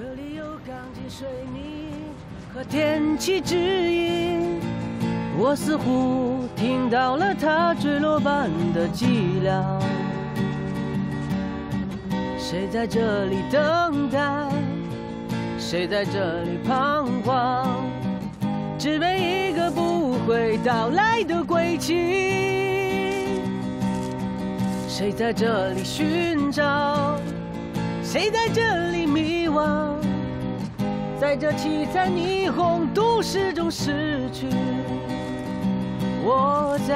这里有钢筋水泥和天气指引，我似乎听到了它坠落般的寂寥。谁在这里等待？谁在这里彷徨？只为一个不会到来的归期。 谁在这里寻找？谁在这里迷惘？在这七彩霓虹都市中失去，我在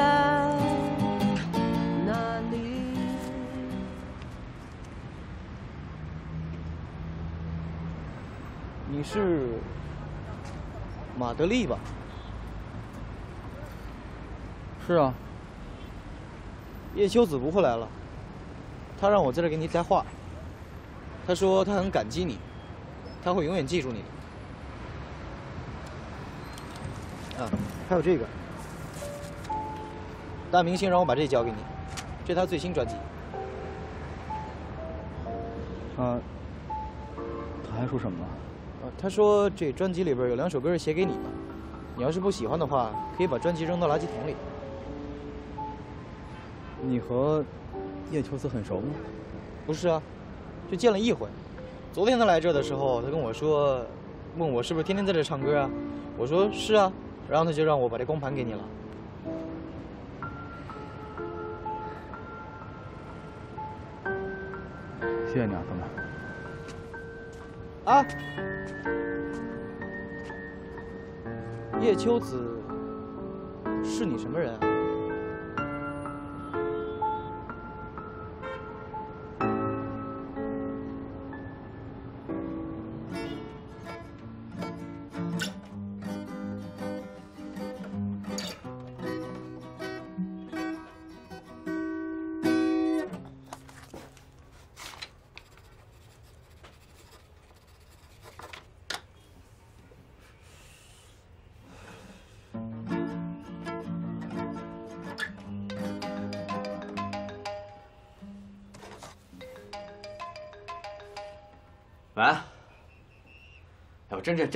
哪里？你是马德利吧？是啊。 叶修子不会来了，他让我在这给你带话。他说他很感激你，他会永远记住你的。啊，还有这个，大明星让我把这交给你，这是他最新专辑。他还说什么了？他说这专辑里边有两首歌是写给你的，你要是不喜欢的话，可以把专辑扔到垃圾桶里。 你和叶秋子很熟吗？不是啊，就见了一回。昨天他来这的时候，他跟我说，问我是不是天天在这唱歌啊？我说是啊，然后他就让我把这光盘给你了。谢谢你啊，哥们。啊，叶秋子是你什么人啊？ 喂，哎，我正写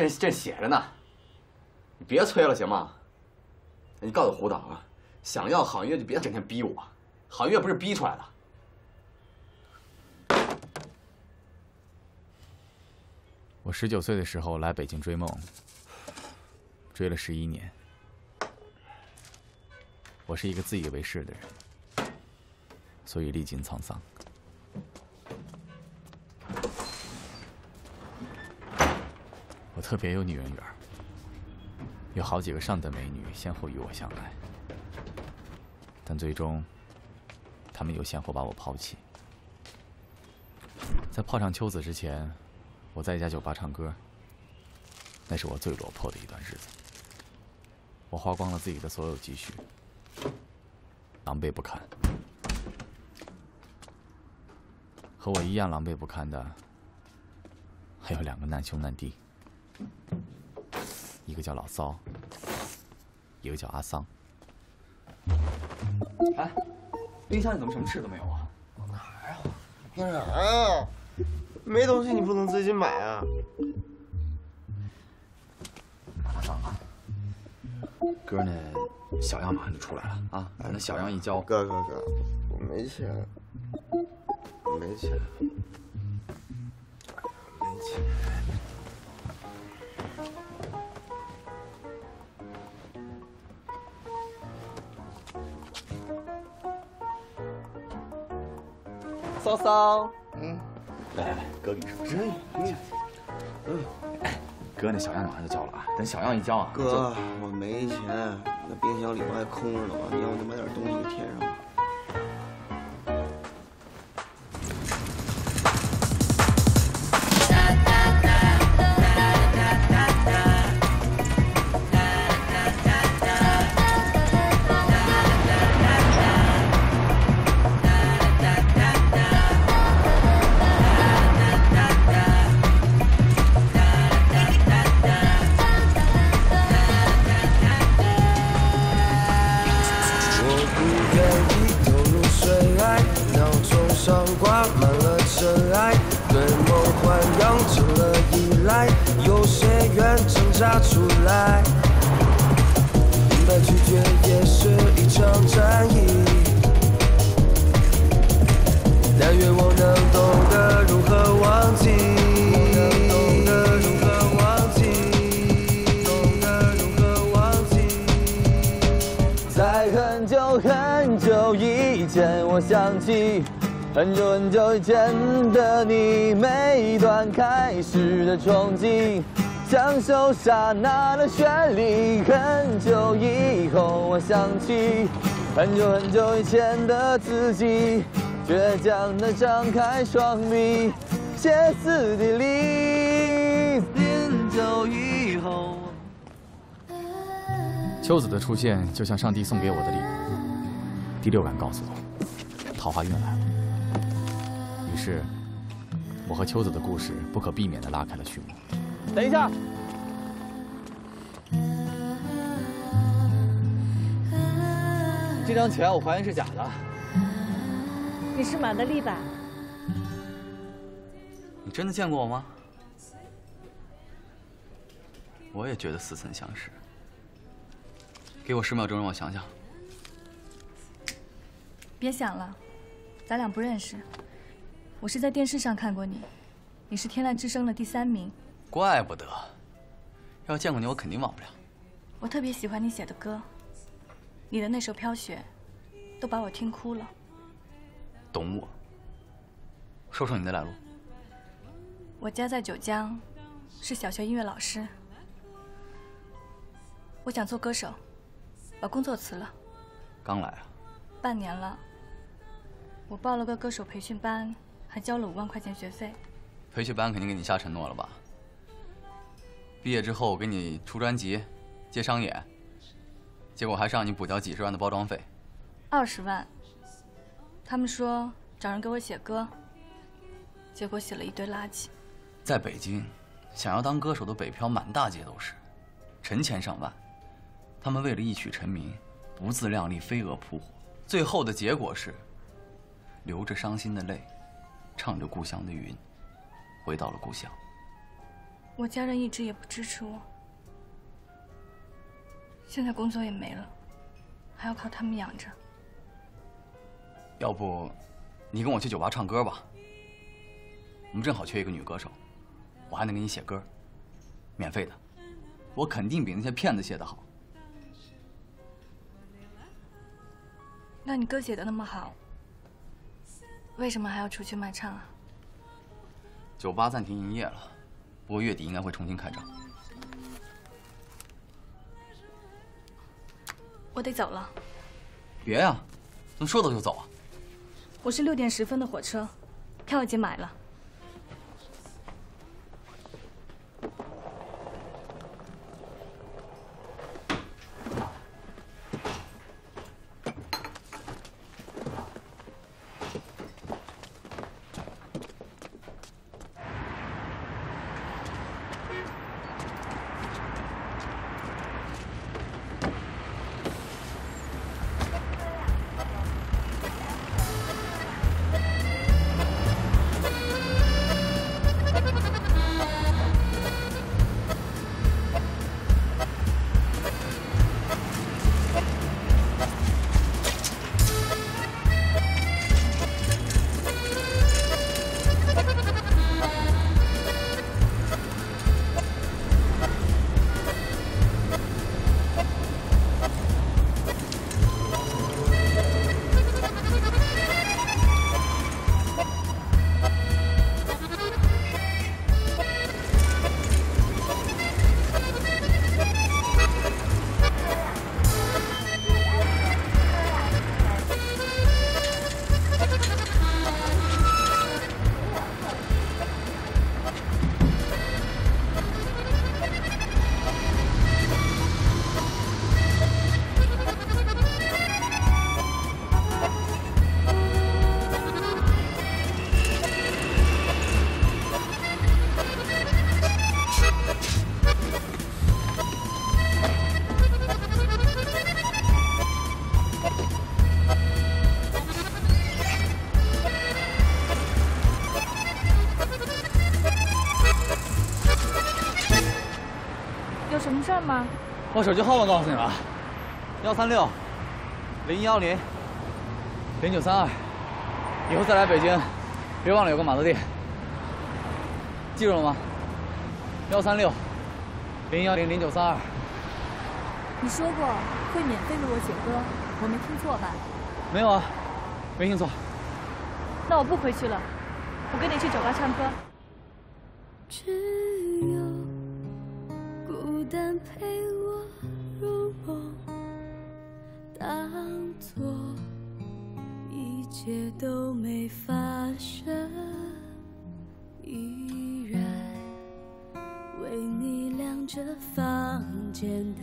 着呢，你别催了行吗？你告诉胡导啊，想要好音乐就别整天逼我，好音乐不是逼出来的。 我19岁的时候来北京追梦，追了11年。我是一个自以为是的人，所以历经沧桑。我特别有女人缘，有好几个上等美女先后与我相爱，但最终，她们又先后把我抛弃。在泡上秋子之前。 我在一家酒吧唱歌，那是我最落魄的一段日子。我花光了自己的所有积蓄，狼狈不堪。和我一样狼狈不堪的，还有两个难兄难弟，一个叫老骚，一个叫阿桑。哎，冰箱里怎么什么吃都没有啊？哪儿啊？哪儿啊？ 没东西你不能自己买啊！阿桑啊，哥呢？小样马上就出来了啊！把那小样一交。哥，我没钱，没钱，没钱。桑桑，嗯。 来来来，哥给你说说。哥那小样马上就交了啊，等小样一交啊。哥，我没钱，那冰箱里边还空着呢嘛，你要不就买点东西填上。拿出来。明白拒绝也是一场战役，但愿我能懂得如何忘记。 很久以前，我想起很久以前的你，每一段开始的憧憬，享受刹那的绚丽。很久以后，我想起很久以前的自己，倔强地张开双臂，歇斯底里。很久以后，秋子的出现就像上帝送给我的礼物。 第六感告诉我，桃花运来了。于是，我和秋子的故事不可避免地拉开了序幕。等一下，这张钱我怀疑是假的。你是马德利吧？你真的见过我吗？我也觉得似曾相识。给我10秒钟，让我想想。 别想了，咱俩不认识。我是在电视上看过你，你是天籁之声的第3名。怪不得，要见过你我肯定忘不了。我特别喜欢你写的歌，你的那首《飘雪》，都把我听哭了。懂我。说说你的来路。我家在九江，是小学音乐老师。我想做歌手，把工作辞了。刚来啊？ 半年了，我报了个歌手培训班，还交了5万块钱学费。培训班肯定给你下承诺了吧？毕业之后我给你出专辑、接商演，结果还是让你补交几十万的包装费。20万。他们说找人给我写歌，结果写了一堆垃圾。在北京，想要当歌手的北漂满大街都是，成千上万。他们为了一曲成名，不自量力，飞蛾扑火。 最后的结果是，流着伤心的泪，唱着故乡的云，回到了故乡。我家人一直也不支持我，现在工作也没了，还要靠他们养着。要不，你跟我去酒吧唱歌吧。我们正好缺一个女歌手，我还能给你写歌，免费的，我肯定比那些骗子写的好。 那你歌写的那么好，为什么还要出去卖唱啊？酒吧暂停营业了，不过月底应该会重新开张。我得走了。别呀，怎么说走就走啊？我是6点10分的火车，票已经买了。我手机号码告诉你了，136-010-0932。以后再来北京，别忘了有个码头店。记住了吗？136-010-0932。你说过会免费录我写歌，我没听错吧？没有啊，没听错。那我不回去了，我跟你去酒吧唱歌。只有孤单陪我入梦，当作一切都没发生，依然为你亮着房间的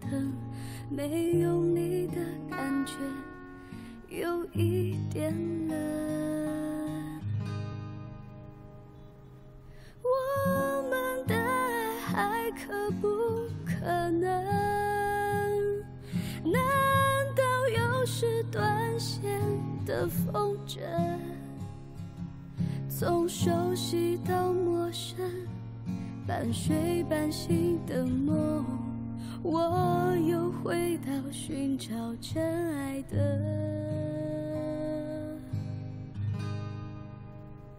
灯，没有你的感觉有一点冷。 我们的爱还可不可能？难道又是断线的风筝？从熟悉到陌生，半睡半醒的梦，我又回到寻找真爱的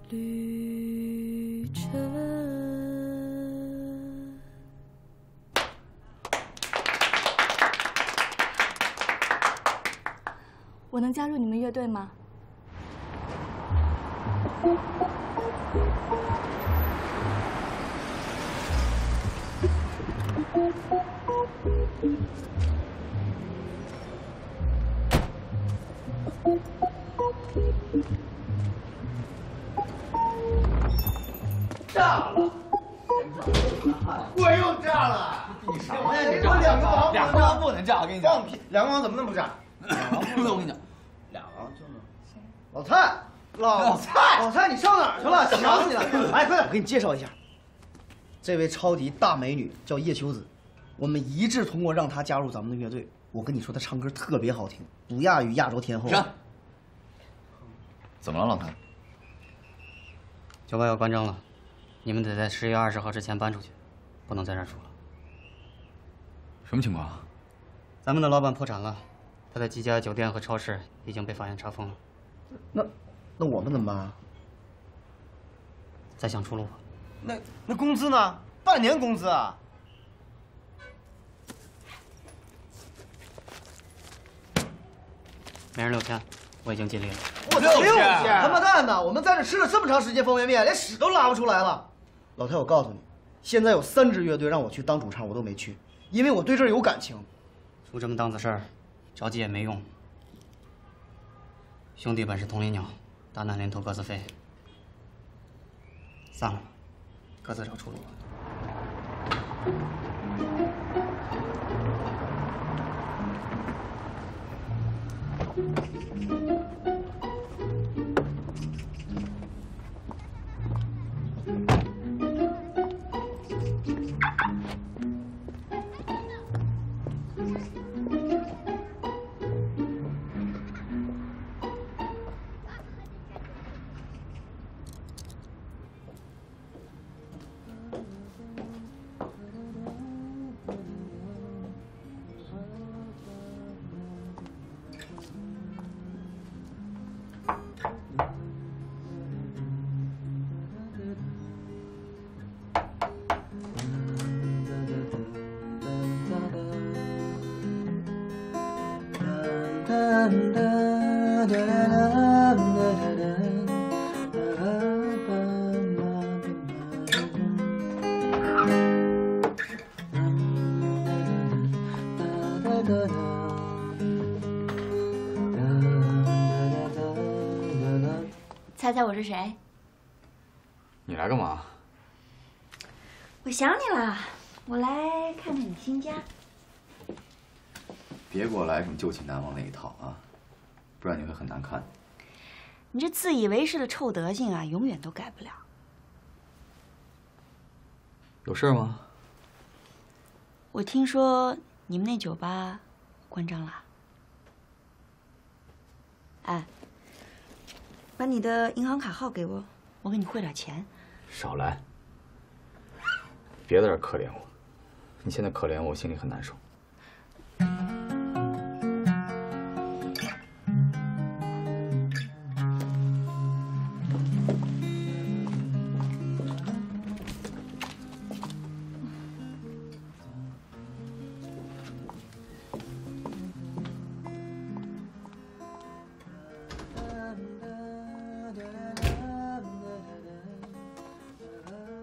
旅程。 我能加入你们乐队吗？炸了！我又炸了！你啥呀？你炸两个王，两个王不能炸！我跟你讲，放屁！两个王怎么能不炸？ 我跟你讲，俩王就能。老蔡，老蔡，你上哪儿去了？想你了。哎，快点，我给你介绍一下，这位超级大美女叫叶秋子，我们一致通过让她加入咱们的乐队。我跟你说，她唱歌特别好听，不亚于亚洲天后。怎么了，老谭？酒吧要关张了，你们得在11月20号之前搬出去，不能在这儿住了。什么情况？咱们的老板破产了。 他的几家酒店和超市已经被法院查封了，那我们怎么办啊？再想出路吧。那工资呢？半年工资啊！每人6000，我已经尽力了。我6000！他妈蛋的！我们在这吃了这么长时间方便面，连屎都拉不出来了。老太，我告诉你，现在有3支乐队让我去当主唱，我都没去，因为我对这儿有感情。出这么档子事儿。 着急也没用，兄弟本是同林鸟，大难临头各自飞。散了吧，各自找出路吧。猜猜我是谁？你来干嘛？我想你了，我来看看你新家。别给我来什么旧情难忘那一套啊，不然你会很难看。你这自以为是的臭德行啊，永远都改不了。有事吗？我听说你们那酒吧关张了。哎。 把你的银行卡号给我，我给你汇点钱。少来，别在这可怜我。你现在可怜我，我心里很难受。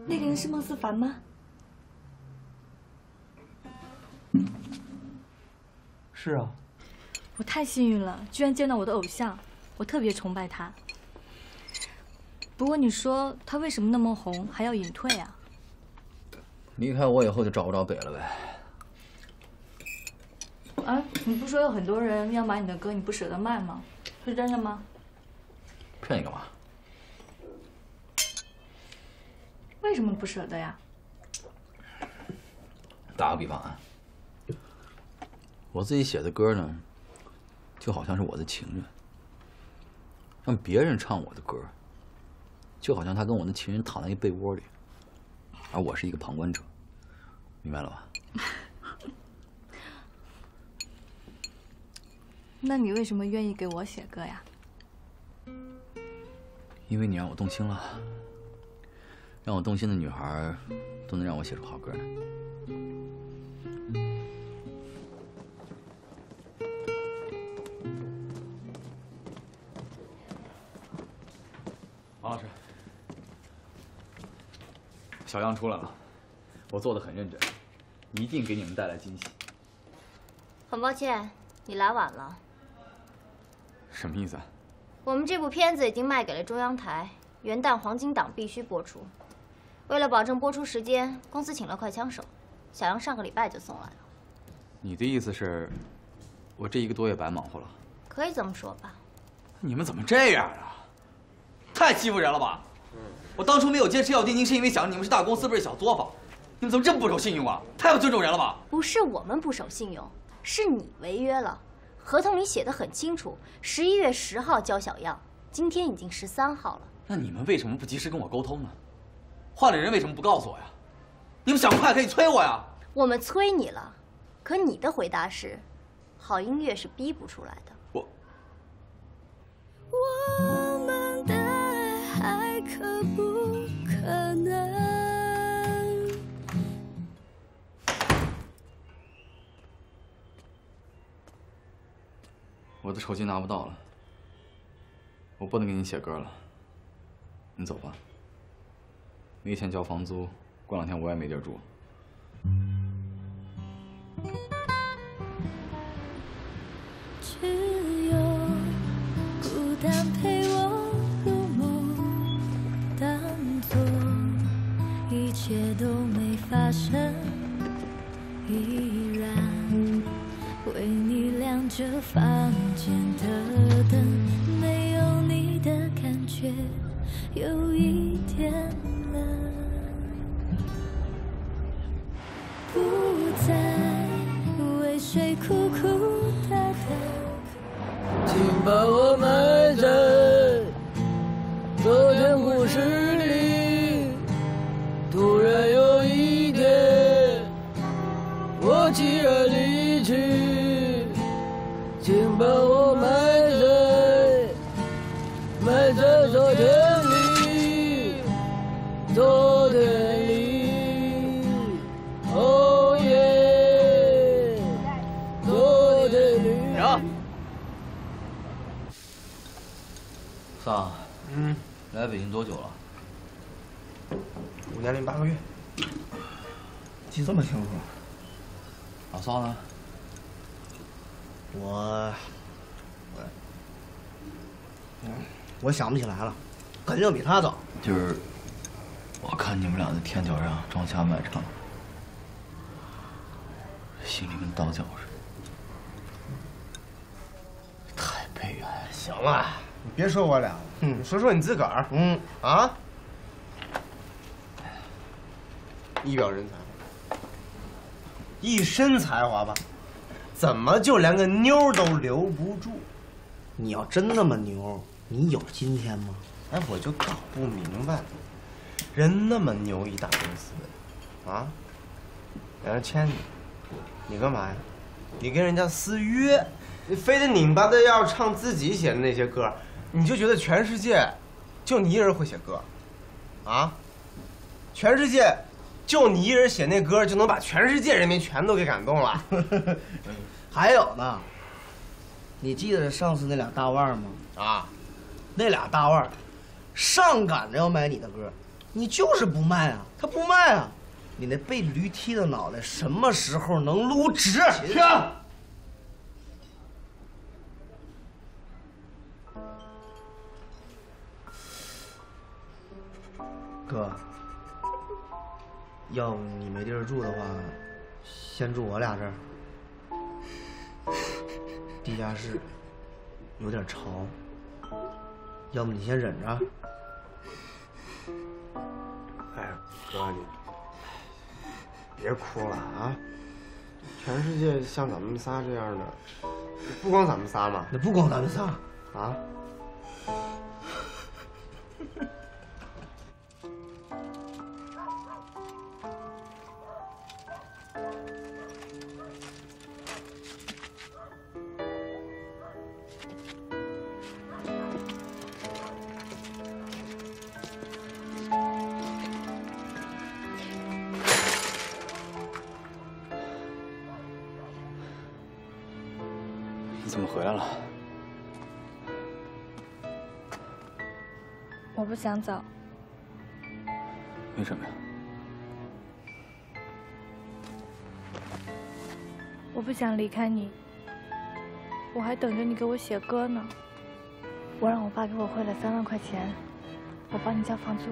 那个人是孟思凡吗？ 是啊，我太幸运了，居然见到我的偶像，我特别崇拜他。不过你说他为什么那么红，还要隐退啊？离开我以后就找不着北了呗。啊，你不说有很多人要买你的歌，你不舍得卖吗？是真的吗？骗你干嘛？为什么不舍得呀？打个比方啊。 我自己写的歌呢，就好像是我的情人；让别人唱我的歌，就好像他跟我的情人躺在一被窝里，而我是一个旁观者，明白了吧？那你为什么愿意给我写歌呀？因为你让我动心了。让我动心的女孩，都能让我写出好歌来。 王老师，小样出来了，我做的很认真，一定给你们带来惊喜。很抱歉，你来晚了。什么意思啊？我们这部片子已经卖给了中央台，元旦黄金档必须播出。为了保证播出时间，公司请了快枪手，小样上个礼拜就送来了。你的意思是，我这一个多月白忙活了？可以这么说吧。你们怎么这样啊？ 太欺负人了吧！我当初没有坚持要定金，是因为想着你们是大公司，不是小作坊。你们怎么这么不守信用啊？太不尊重人了吧！不是我们不守信用，是你违约了。合同里写的很清楚，11月10号交小样，今天已经13号了。那你们为什么不及时跟我沟通呢？换了人为什么不告诉我呀？你们想快可以催我呀！我们催你了，可你的回答是：好音乐是逼不出来的。我们的。 爱可不可能？我的酬金拿不到了，我不能给你写歌了。你走吧，没钱交房租，过两天我也没地儿住。只有孤单陪我。 一切都没发生，依然为你亮着房间的灯，没有你的感觉有一点冷，不再为谁苦苦的等，请把我埋在昨天故事里。 突然有一天，我既然离去，请把我埋在昨天里，昨天里，哦耶，昨天里。行。桑，嗯，来北京多久了？ 5年08个月，记这么清楚？老骚呢？我想不起来了，肯定比他早。就是，我看你们俩在天桥上装瞎卖唱，心里跟刀绞似的，太悲哀了。行了，你别说我俩了，你说说你自个儿。嗯啊。 一表人才，一身才华吧，怎么就连个妞都留不住？你要真那么牛，你有今天吗？哎，我就搞不明白了，人那么牛一大公司，啊，两人牵你，你干嘛呀？你跟人家私约，你非得拧巴的要唱自己写的那些歌，你就觉得全世界就你一人会写歌，啊？全世界就你一人写那歌就能把全世界人民全都给感动了？还有呢，你记得上次那俩大腕吗？啊，那俩大腕上赶着要买你的歌，你就是不卖啊，他不卖啊。 你那被驴踢的脑袋什么时候能撸直？停！哥，要不你没地儿住的话，先住我俩这儿。地下室有点潮，要不你先忍着。哎，哥你。 别哭了啊！全世界像咱们仨这样的，不光咱们仨嘛，那不光咱们仨啊！怎么回来了？我不想走。为什么呀？我不想离开你，我还等着你给我写歌呢。我让我爸给我汇了3万块钱，我帮你交房租。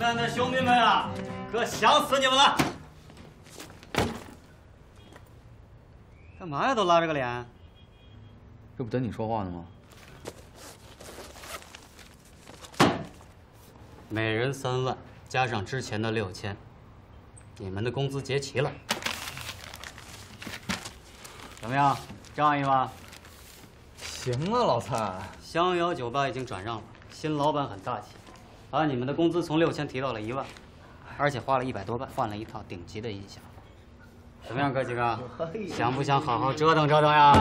咱的兄弟们啊，哥想死你们了！干嘛呀？都拉着个脸，这不等你说话呢吗？每人3万，加上之前的6000，你们的工资结齐了。怎么样，仗义吧？行了，老蔡，香瑶酒吧已经转让了，新老板很大气。 把你们的工资从6000提到了1万，而且花了100多万换了一套顶级的音响。怎么样，哥几个，想不想好好折腾折腾呀？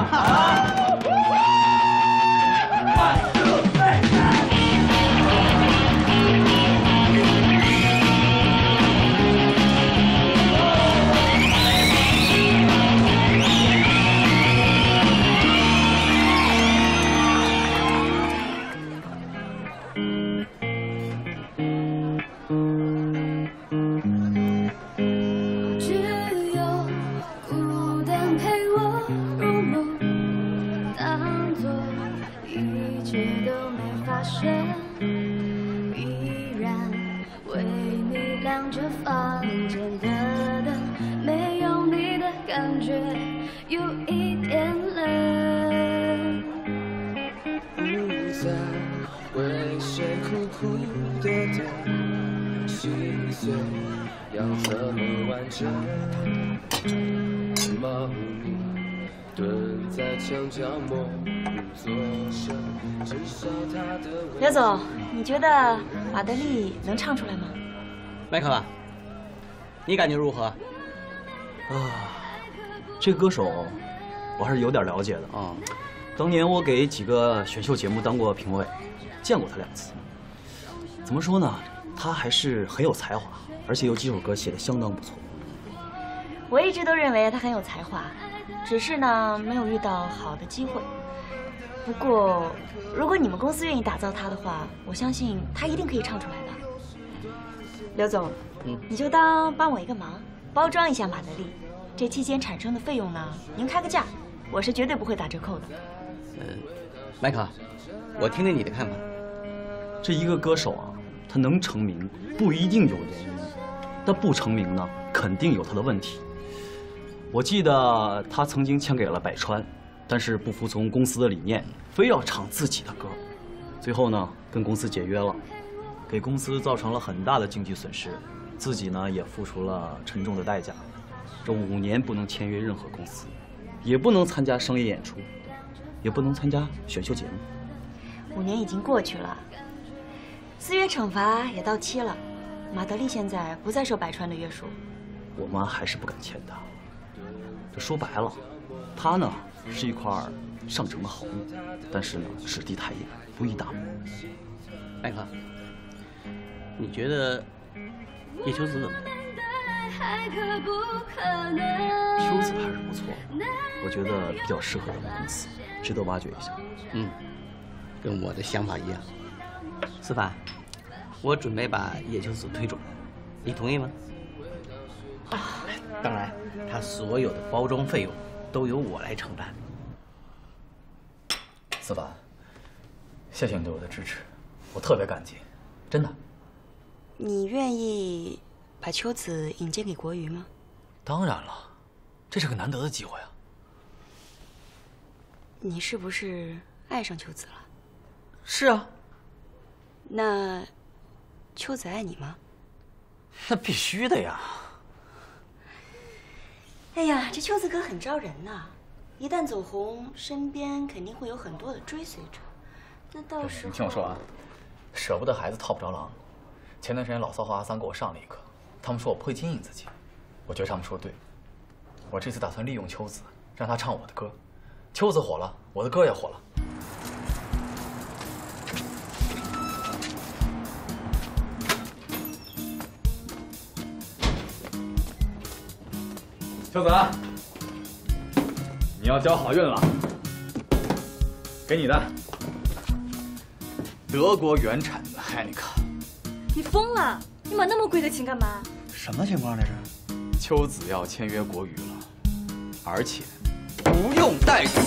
刘总，你觉得马德利能唱出来吗？麦克，你感觉如何？啊，这歌手我还是有点了解的啊。当年我给几个选秀节目当过评委，见过他2次。怎么说呢？他还是很有才华，而且有几首歌写的相当不错。我一直都认为他很有才华，只是呢没有遇到好的机会。 不过，如果你们公司愿意打造他的话，我相信他一定可以唱出来的。刘总，你就当帮我一个忙，包装一下马德利，这期间产生的费用呢，您开个价，我是绝对不会打折扣的。麦卡，我听听你的看法。这一个歌手啊，他能成名不一定有原因，但不成名呢，肯定有他的问题。我记得他曾经签给了百川，但是不服从公司的理念，非要唱自己的歌，最后呢跟公司解约了，给公司造成了很大的经济损失，自己呢也付出了沉重的代价。 这5年不能签约任何公司，也不能参加商业演出，也不能参加选秀节目。5年已经过去了，私约惩罚也到期了。马德利现在不再受百川的约束，我妈还是不敢签他。这说白了，他呢是一块上乘的好木，但是呢质地太硬，不易打磨。艾克，你觉得叶秋子怎么样？ 秋子还是不错，我觉得比较适合咱们公司，值得挖掘一下。嗯，跟我的想法一样。思凡，我准备把叶秋子推出来，你同意吗？啊，当然，他所有的包装费用都由我来承担。思凡，谢谢你对我的支持，我特别感激，真的。你愿意？ 把秋子引荐给国瑜吗？当然了，这是个难得的机会啊。你是不是爱上秋子了？是啊。那，秋子爱你吗？那必须的呀。哎呀，这秋子哥很招人呐，一旦走红，身边肯定会有很多的追随者。那到时候……你听我说啊，舍不得孩子套不着狼。前段时间老骚和阿桑给我上了一课。 他们说我不会经营自己，我觉得他们说的对。我这次打算利用秋子，让她唱我的歌。秋子火了，我的歌也火了。秋子，你要交好运了，给你的德国原产的Heineken。你疯了！ 你买那么贵的琴干嘛？什么情况这是？秋子要签约国娱了，而且不用带资。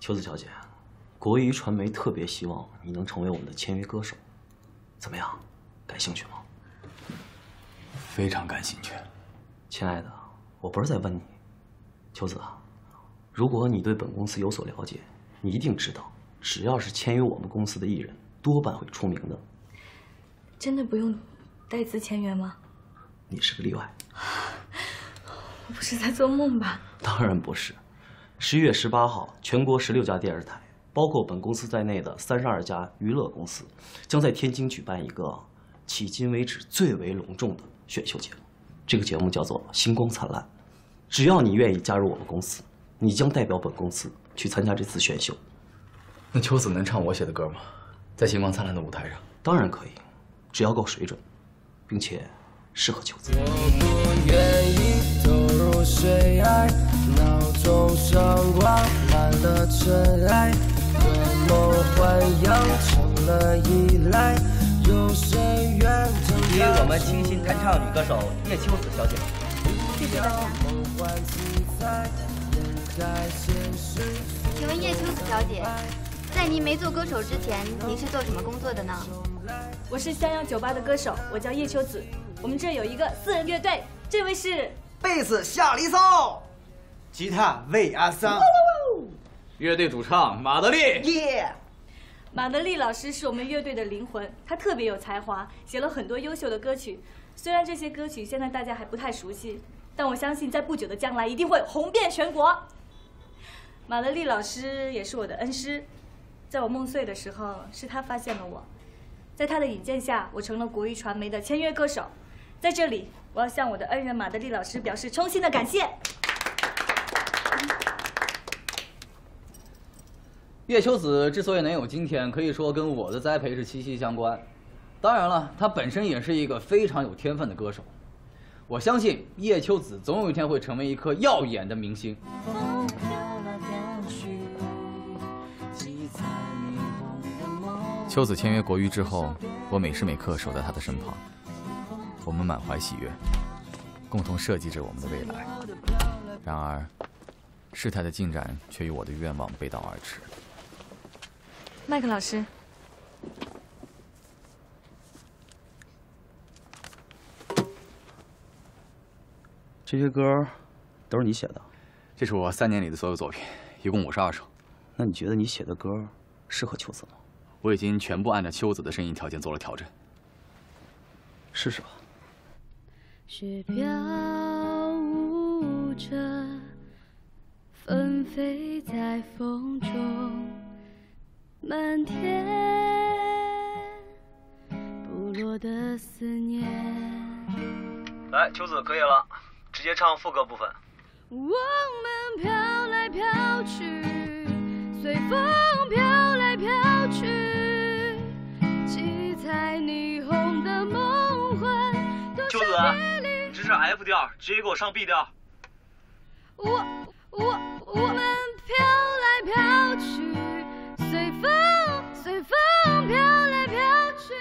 秋子小姐，国娱传媒特别希望你能成为我们的签约歌手，怎么样？感兴趣吗？非常感兴趣。亲爱的，我不是在问你，秋子，如果你对本公司有所了解，你一定知道，只要是签约我们公司的艺人，多半会出名的。真的不用带资签约吗？你是个例外。我不是在做梦吧？当然不是。 11月18号，全国16家电视台，包括本公司在内的32家娱乐公司，将在天津举办一个迄今为止最为隆重的选秀节目。这个节目叫做《星光灿烂》。只要你愿意加入我们公司，你将代表本公司去参加这次选秀。那秋子能唱我写的歌吗？在《星光灿烂》的舞台上？当然可以，只要够水准，并且适合秋子。我不愿意走入谁爱。 脑中闪光满了尘埃，的梦幻样成了依赖。有谁愿曾给我们清新弹唱女歌手叶秋子小姐？谢谢大家。请问叶秋子小姐，在您没做歌手之前，您是做什么工作的呢？我是襄阳酒吧的歌手，我叫叶秋子。我们这有一个4人乐队，这位是贝斯夏黎骚。 吉他魏阿桑，乐队主唱马德利。耶，马德利老师是我们乐队的灵魂，他特别有才华，写了很多优秀的歌曲。虽然这些歌曲现在大家还不太熟悉，但我相信在不久的将来一定会红遍全国。马德利老师也是我的恩师，在我梦碎的时候，是他发现了我，在他的引荐下，我成了国娱传媒的签约歌手。在这里，我要向我的恩人马德利老师表示衷心的感谢。叶秋子之所以能有今天，可以说跟我的栽培是息息相关。当然了，他本身也是一个非常有天分的歌手。我相信叶秋子总有一天会成为一颗耀眼的明星。秋子签约国娱之后，我每时每刻守在她的身旁，我们满怀喜悦，共同设计着我们的未来。然而，事态的进展却与我的愿望背道而驰。 麦克老师，这些歌都是你写的？这是我3年里的所有作品，一共52首。那你觉得你写的歌适合秋子吗？我已经全部按照秋子的声音条件做了调整。试试吧。雪飘舞着，纷飞在风中。 满天部落的思念。来，秋子，可以了，直接唱副歌部分。我们飘来飘去，随风飘来飘去，七彩霓虹的梦幻。秋子，这是 F 调，直接给我上 B 调。我们飘来飘去。 随风飘来飘去，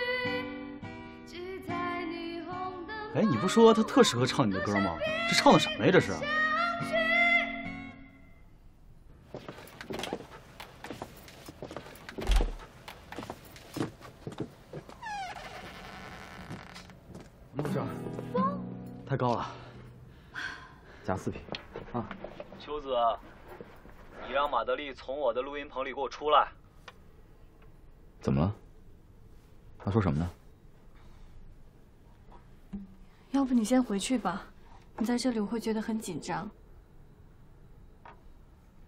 记在霓虹的。哎，你不说他特适合唱你的歌吗？这唱的什么呀？这是。怎么回事？风太高了，加4匹啊！秋子，你让马德利从我的录音棚里给我出来。 怎么了？他说什么呢？要不你先回去吧，你在这里我会觉得很紧张。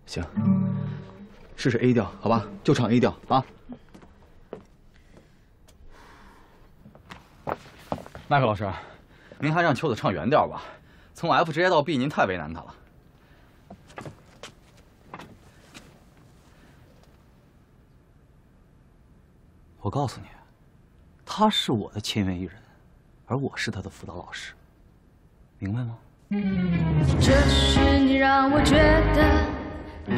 行，试试 A 调，好吧，就唱 A 调啊。麦克老师，您还让秋子唱原调吧？从 F 直接到 B， 您太为难她了。 我告诉你，他是我的签约艺人，而我是他的辅导老师，明白吗？这是你让我觉得，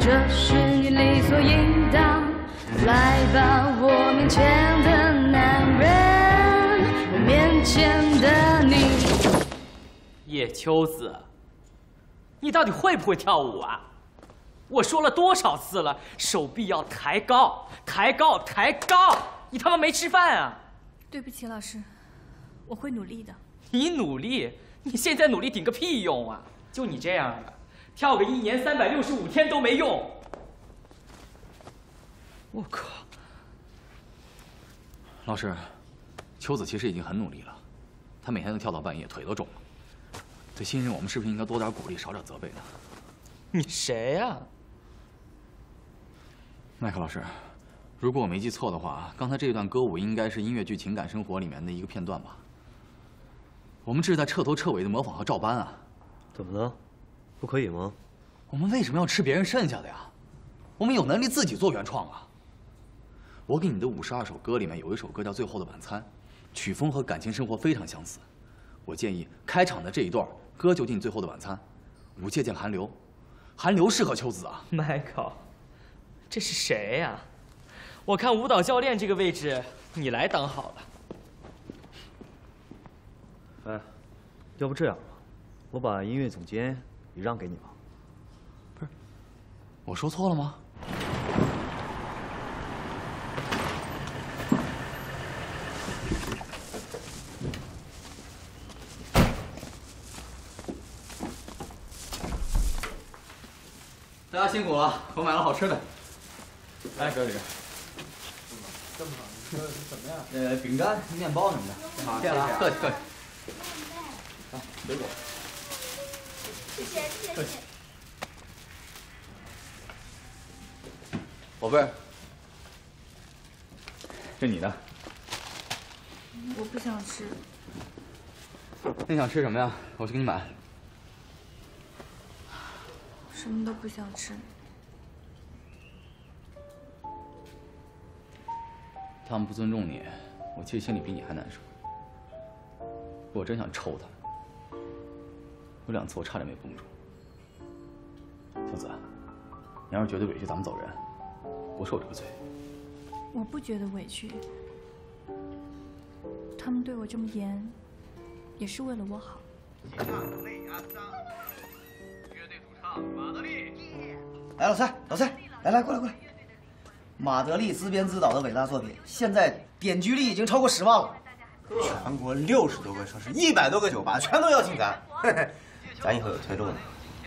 这是你理所应当。来吧，我面前的男人，我面前的你。叶秋子，你到底会不会跳舞啊？ 我说了多少次了，手臂要抬高，抬高，抬高！你他妈没吃饭啊！对不起，老师，我会努力的。你努力？你现在努力顶个屁用啊！就你这样的，跳个1年365天都没用。我靠！老师，秋子其实已经很努力了，她每天都跳到半夜，腿都肿了。对新人，我们是不是应该多点鼓励，少点责备呢？你谁呀？ 麦克老师，如果我没记错的话，刚才这段歌舞应该是音乐剧《情感生活》里面的一个片段吧？我们这是在彻头彻尾的模仿和照搬啊！怎么了？不可以吗？我们为什么要吃别人剩下的呀？我们有能力自己做原创啊！我给你的52首歌里面有一首歌叫《最后的晚餐》，曲风和感情生活非常相似。我建议开场的这一段歌就进《最后的晚餐》，无界见寒流，寒流适合秋子啊！麦克。 这是谁呀？我看舞蹈教练这个位置你来当好了。哎，要不这样吧，我把音乐总监也让给你吧。不是，我说错了吗？大家辛苦了，我买了好吃的。 哎，哥几个，这么好，你说什么呀？饼干、面包什么的。好，谢谢啊，客气客气。来，水果。谢谢谢谢。宝贝儿，这你的。我不想吃。那你想吃什么呀？我去给你买。什么都不想吃。他们不尊重你，我其实心里比你还难受。我真想抽他。有两次我差点没绷住。小紫，你要是觉得委屈，咱们走人，不受这个罪。我不觉得委屈。他们对我这么严，也是为了我好。 来，老蔡，来过来。马德利自编自导的伟大作品，现在点击率已经超过10万了，全国60多个城市，100多个酒吧全都邀请咱，咱以后有推动的。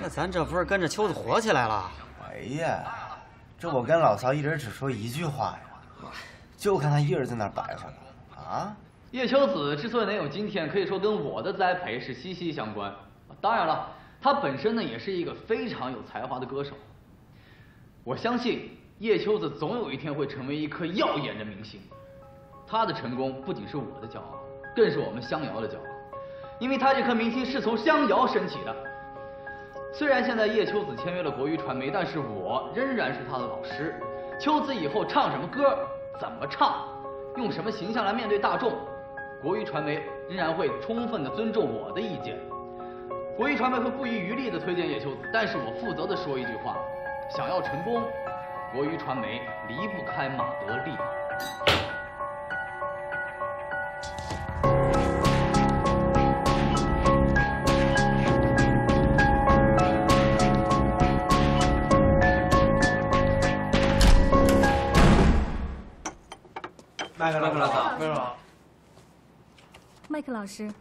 那咱这不是跟着秋子火起来了？哎呀，这我跟老曹一人只说一句话呀，就看他一人在那摆上了啊。 叶秋子之所以能有今天，可以说跟我的栽培是息息相关。当然了，她本身呢也是一个非常有才华的歌手。我相信叶秋子总有一天会成为一颗耀眼的明星。她的成功不仅是我的骄傲，更是我们襄瑶的骄傲，因为她这颗明星是从襄瑶升起的。虽然现在叶秋子签约了国娱传媒，但是我仍然是她的老师。秋子以后唱什么歌，怎么唱，用什么形象来面对大众。 国娱传媒仍然会充分的尊重我的意见，国娱传媒会不遗余力的推荐叶秋子，但是我负责的说一句话，想要成功，国娱传媒离不开马德利。麦克老师。 麦克老师，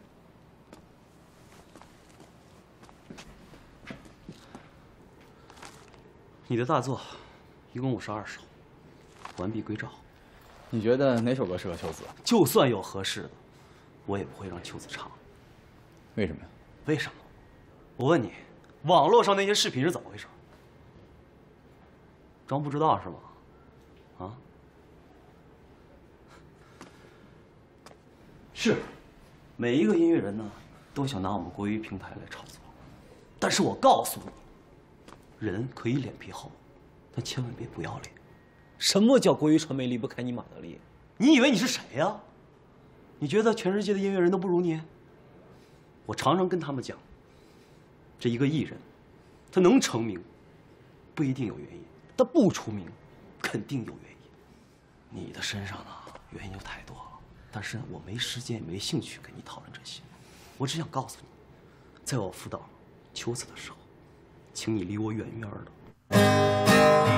你的大作一共52首，完璧归赵。你觉得哪首歌适合秋子？就算有合适的，我也不会让秋子唱。为什么呀？为什么？我问你，网络上那些视频是怎么回事？装不知道是吗？啊？是。 每一个音乐人呢，都想拿我们国娱平台来炒作，但是我告诉你，人可以脸皮厚，但千万别不要脸。什么叫国娱传媒离不开你马德利？你以为你是谁呀？你觉得全世界的音乐人都不如你？我常常跟他们讲，这一个艺人，他能成名，不一定有原因；他不出名，肯定有原因。你的身上呢，原因就太多了。 但是我没时间，也没兴趣跟你讨论这些。我只想告诉你，在我辅导秋子的时候，请你离我远远的。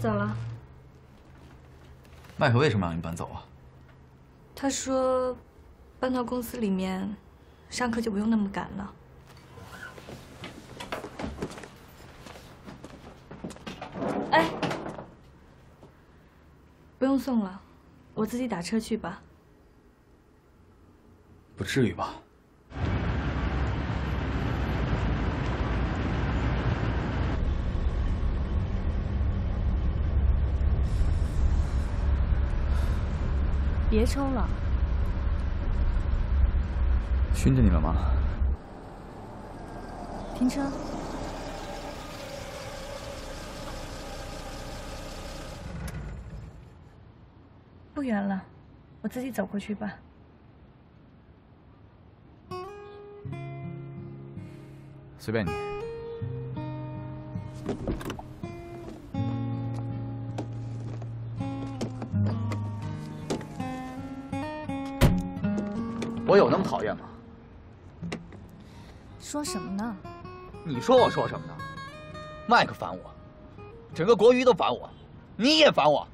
走了。麦克为什么让你搬走啊？他说，搬到公司里面，上课就不用那么赶了。哎，不用送了，我自己打车去吧。不至于吧？ 别抽了，熏着你了吗？停车。不远了，我自己走过去吧。随便你。 我有那么讨厌吗？说什么呢？你说我说什么呢？麦克烦我，整个国娱都烦我，你也烦我。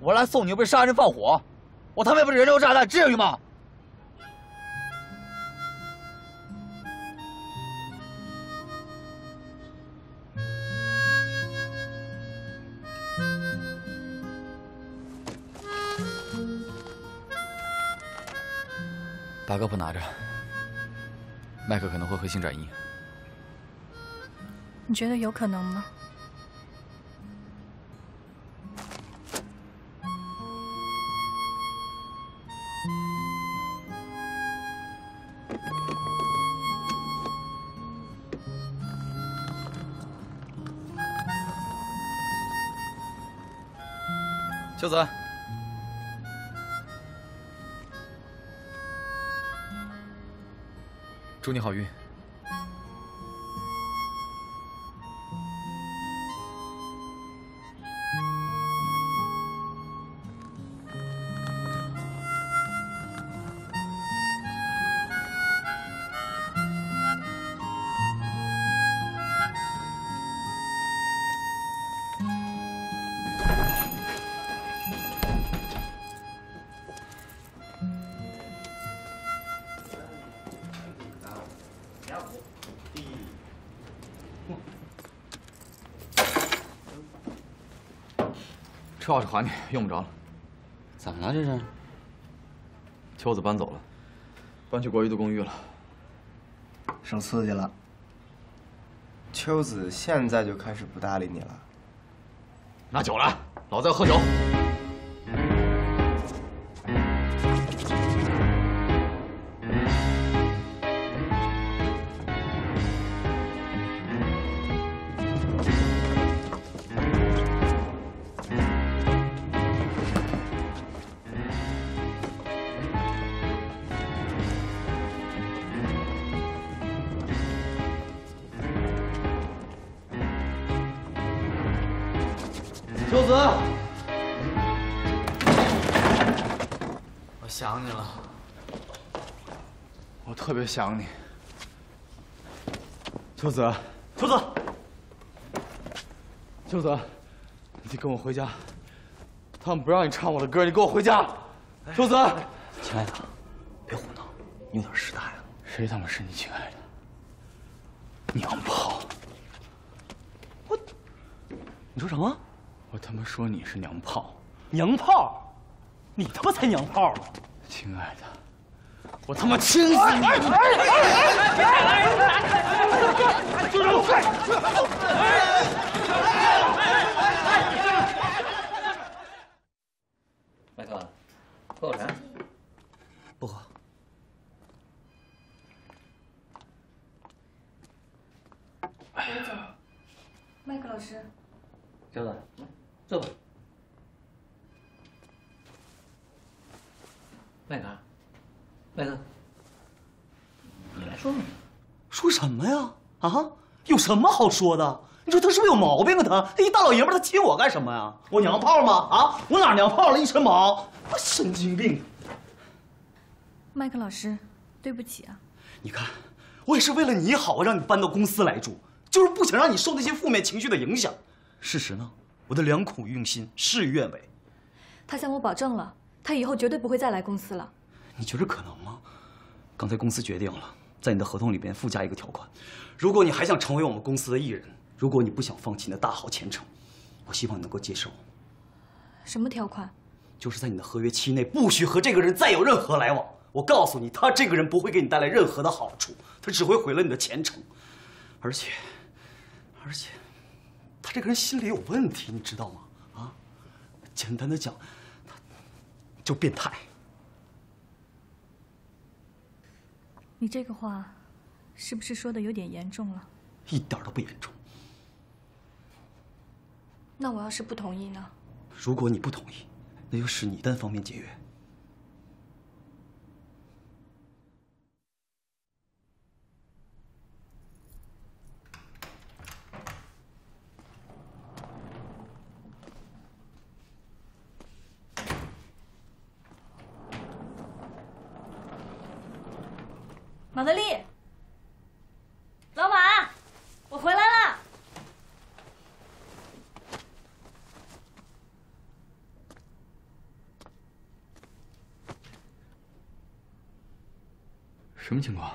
我来送你又不是杀人放火，我他妈不是人肉炸弹，至于吗？大哥不拿着，麦克可能会回心转意。你觉得有可能吗？ 秋子，祝你好运。车钥匙还你，用不着了。怎么了这是？秋子搬走了，搬去国瑜的公寓了。受刺激了。秋子现在就开始不搭理你了。拿酒来，老子要喝酒。 秋子，我想你了，我特别想你。秋子，秋子，秋子，你跟我回家。他们不让你唱我的歌，你跟我回家。秋子，亲爱的，别胡闹，你有点失态了。谁他妈是你亲爱的？娘炮！我，你说什么？ 我他妈说你是娘炮，娘炮，你他妈才娘炮呢！亲爱的，我他妈亲死你！住手！麦克，喝口茶。不喝。刘总，麦克老师。刘总。 坐吧，麦克，麦克，你来说说，说什么呀？啊，有什么好说的？你说他是不是有毛病啊？他一大老爷们儿，他亲我干什么呀？我娘炮吗？啊，我哪娘炮了？一身毛，我神经病！麦克老师，对不起啊。你看，我也是为了你好，让你搬到公司来住，就是不想让你受那些负面情绪的影响。事实呢？ 我的良苦用心事与愿违，他向我保证了，他以后绝对不会再来公司了。你觉得可能吗？刚才公司决定了，在你的合同里边附加一个条款：如果你还想成为我们公司的艺人，如果你不想放弃你的大好前程，我希望你能够接受。什么条款？就是在你的合约期内不许和这个人再有任何来往。我告诉你，他这个人不会给你带来任何的好处，他只会毁了你的前程，而且。 他这个人心理有问题，你知道吗？啊，简单的讲，他就变态。你这个话，是不是说的有点严重了？一点都不严重。那我要是不同意呢？如果你不同意，那就是你单方面解约。 马德利，老马，我回来了。什么情况？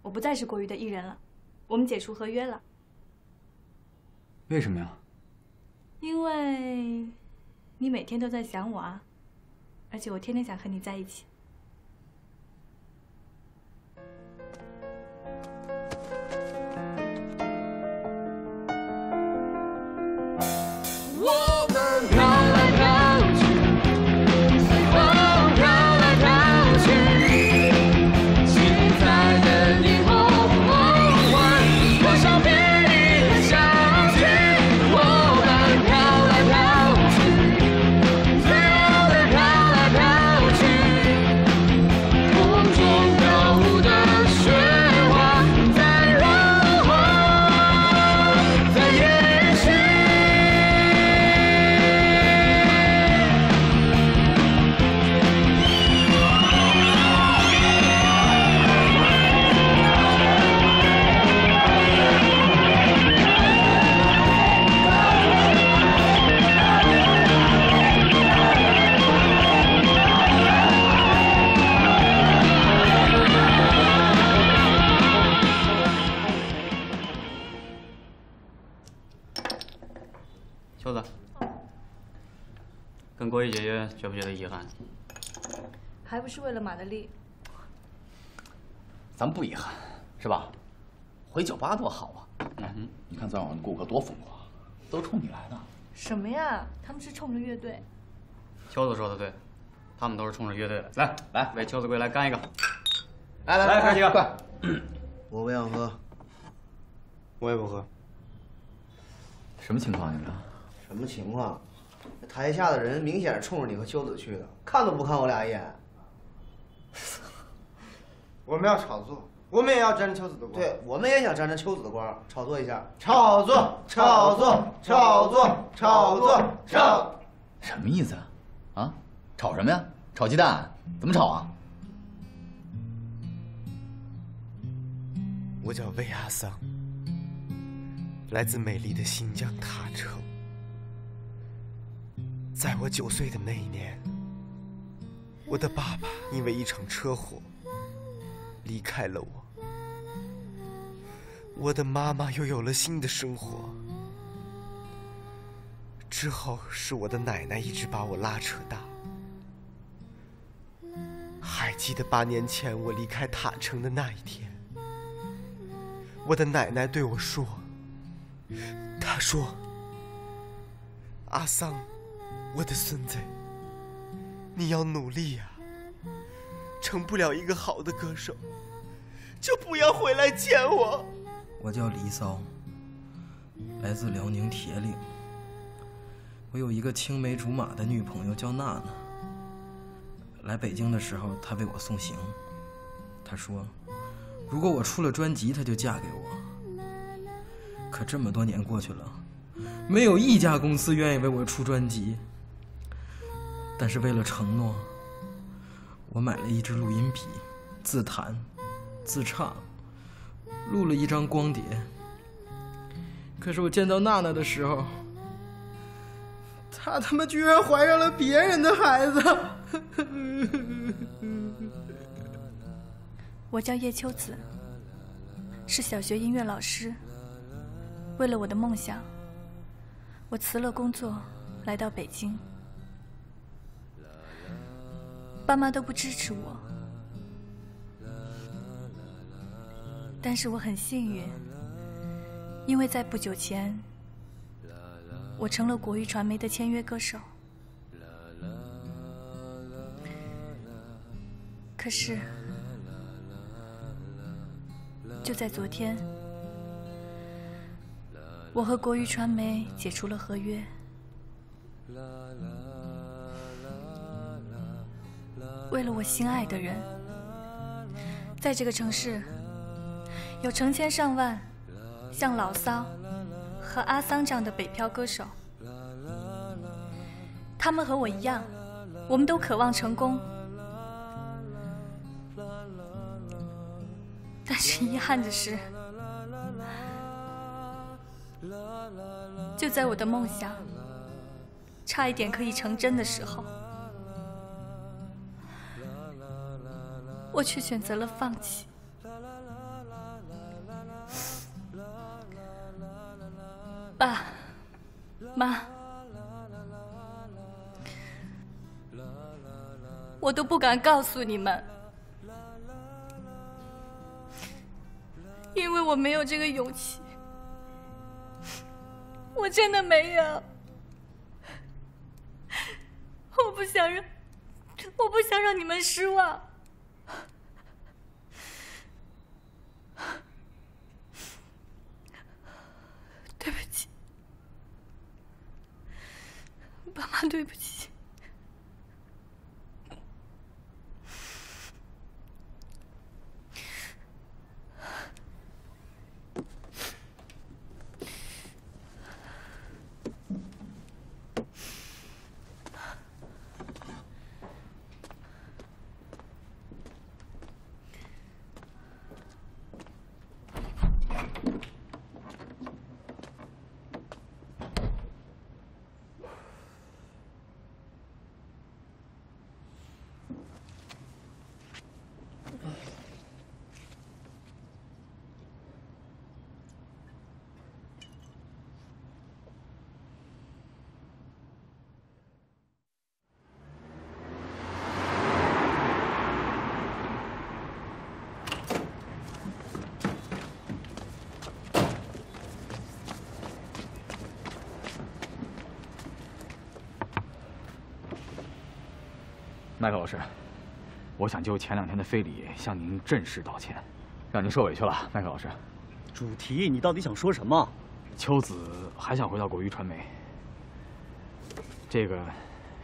我不再是国娱的艺人了，我们解除合约了。为什么呀？因为你每天都在想我啊，而且我天天想和你在一起。跟国际解约觉不觉得遗憾？还不是为了马德利。咱们不遗憾，是吧？回酒吧多好啊！嗯，你看昨晚的顾客多疯狂，都冲你来的。什么呀？他们是冲着乐队。秋子说的对，他们都是冲着乐队的。来来，为秋子归来干一个！来来来，干几个！快！我不想喝。 我也不喝。什么情况？你们？什么情况？台下的人明显是冲着你和秋子去的，看都不看我俩一眼。我们要炒作，我们也要沾秋子的光。对，我们也想沾着秋子的光，炒作一下。炒作，炒作，炒作，炒作，炒。什么意思啊？啊？炒什么呀？炒鸡蛋？怎么炒啊？我叫魏阿桑。 来自美丽的新疆塔城，在我9岁的那一年，我的爸爸因为一场车祸离开了我，我的妈妈又有了新的生活。之后是我的奶奶一直把我拉扯大。还记得8年前我离开塔城的那一天，我的奶奶对我说。 他说：“阿桑，我的孙子，你要努力呀、啊！成不了一个好的歌手，就不要回来见我。”我叫黎骚，来自辽宁铁岭。我有一个青梅竹马的女朋友叫娜娜。来北京的时候，她为我送行。她说：“如果我出了专辑，她就嫁给我。” 可这么多年过去了，没有一家公司愿意为我出专辑。但是为了承诺，我买了一支录音笔，自弹、自唱，录了一张光碟。可是我见到娜娜的时候，她他妈居然怀上了别人的孩子！我叫叶秋子，是小学音乐老师。 为了我的梦想，我辞了工作，来到北京。爸妈都不支持我，但是我很幸运，因为在不久前，我成了国娱传媒的签约歌手。可是，就在昨天。 我和国娱传媒解除了合约，为了我心爱的人，在这个城市，有成千上万像老骚和阿桑这样的北漂歌手，他们和我一样，我们都渴望成功，但是遗憾的是。 就在我的梦想差一点可以成真的时候，我却选择了放弃。爸妈，我都不敢告诉你们，因为我没有这个勇气。 我真的没有，我不想让你们失望。对不起，爸妈，对不起。麦克老师，我想就前两天的非礼向您正式道歉，让您受委屈了，麦克老师。主题，你到底想说什么？秋子还想回到国娱传媒，这个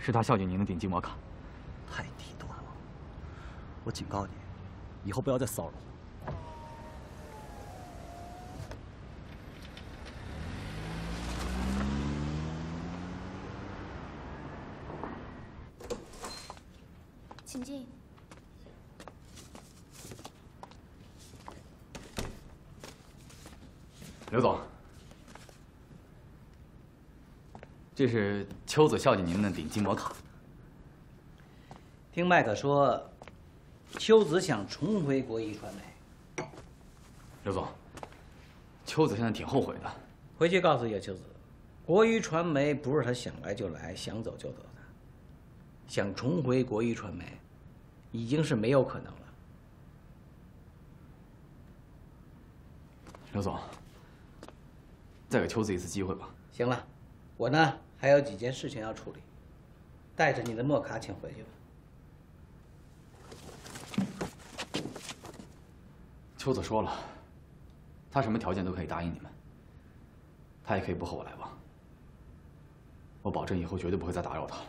是他孝敬您的顶级摩卡。太低端了！我警告你，以后不要再骚扰我。 请进。刘总，这是秋子孝敬您的顶级摩卡。听麦克说，秋子想重回国艺传媒。刘总，秋子现在挺后悔的。回去告诉叶秋子，国艺传媒不是他想来就来、想走就走的。 想重回国艺传媒，已经是没有可能了。刘总，再给秋子一次机会吧。行了，我呢还有几件事情要处理，带着你的墨卡请回去吧。秋子说了，她什么条件都可以答应你们，她也可以不和我来往。我保证以后绝对不会再打扰她了。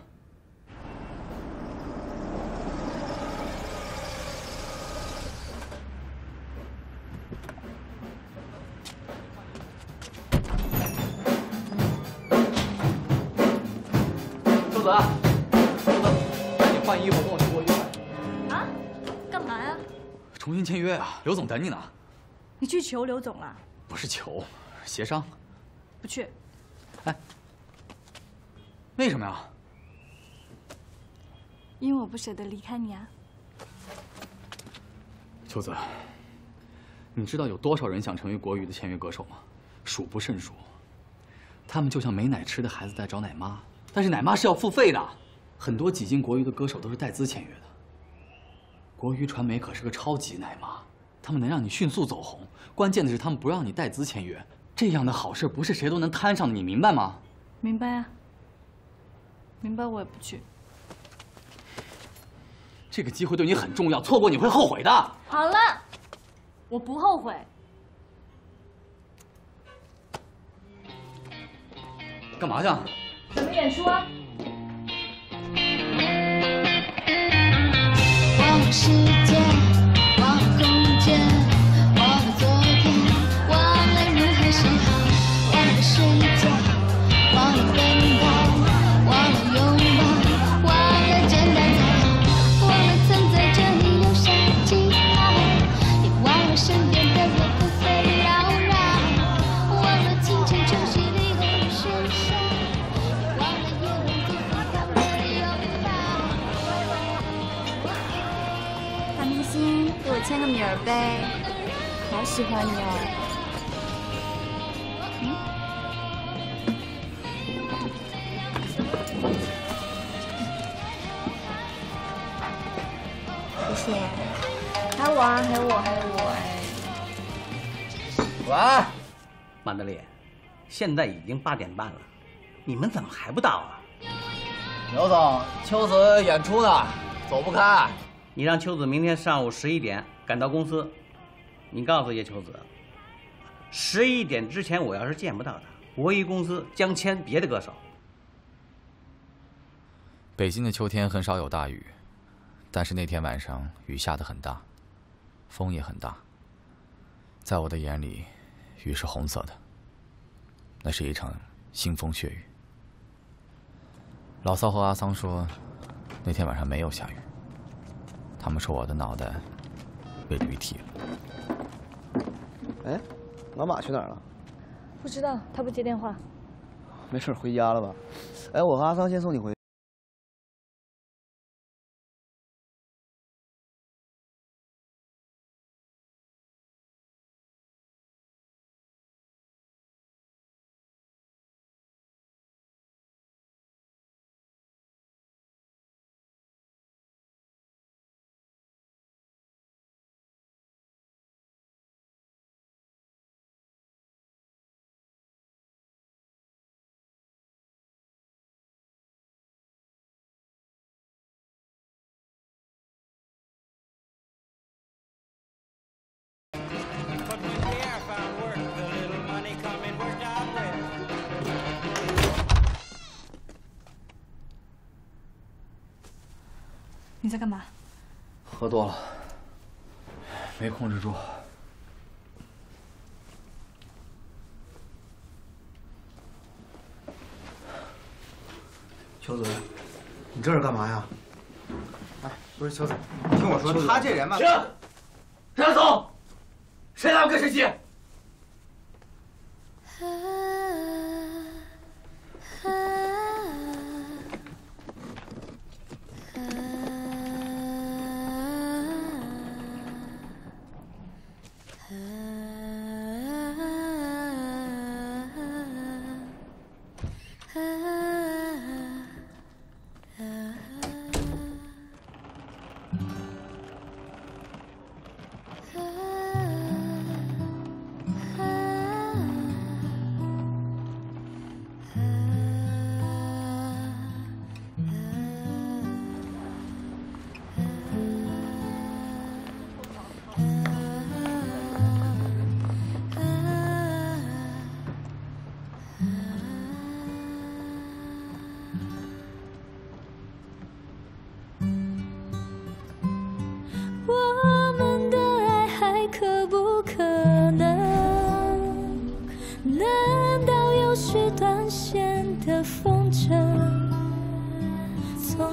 重新签约啊！刘总等你呢。你去求刘总了？不是求，协商。不去。哎，为什么呀？因为我不舍得离开你啊。秋子，你知道有多少人想成为国娱的签约歌手吗？数不胜数。他们就像没奶吃的孩子在找奶妈，但是奶妈是要付费的。很多挤进国娱的歌手都是带资签约的。 国娱传媒可是个超级奶妈，他们能让你迅速走红，关键的是他们不让你带资签约，这样的好事不是谁都能摊上的，你明白吗？明白啊，明白我也不去。这个机会对你很重要，错过你会后悔的。好了，我不后悔。干嘛去？准备演出啊。 世界，忘了空间，忘了昨天，忘了如何是好，忘了世界，忘了奔跑，忘了拥抱，忘了简单的好，忘了曾在这里留下记号，也忘了身边的人纷纷扰扰，忘了清晨潮汐里的喧嚣，也忘了夜晚最后他们的拥抱。 明星，给我签个名儿呗！好喜欢你哦。谢谢。还有我啊，还有我，还有我哎。喂，曼德利，现在已经8点半了，你们怎么还不到啊？刘总，秋子演出呢，走不开。 你让秋子明天上午11点赶到公司，你告诉叶秋子，11点之前我要是见不到她，国艺公司将签别的歌手。北京的秋天很少有大雨，但是那天晚上雨下得很大，风也很大。在我的眼里，雨是红色的，那是一场腥风血雨。老骚和阿桑说，那天晚上没有下雨。 他们说我的脑袋被驴踢了。哎，老马去哪儿了？不知道，他不接电话。没事，回家了吧？哎，我和阿桑先送你回。你在干嘛？喝多了，没控制住。秋子，你这是干嘛呀？哎，不是秋子，你听我说，他这人嘛，停，让走，谁来我跟谁急。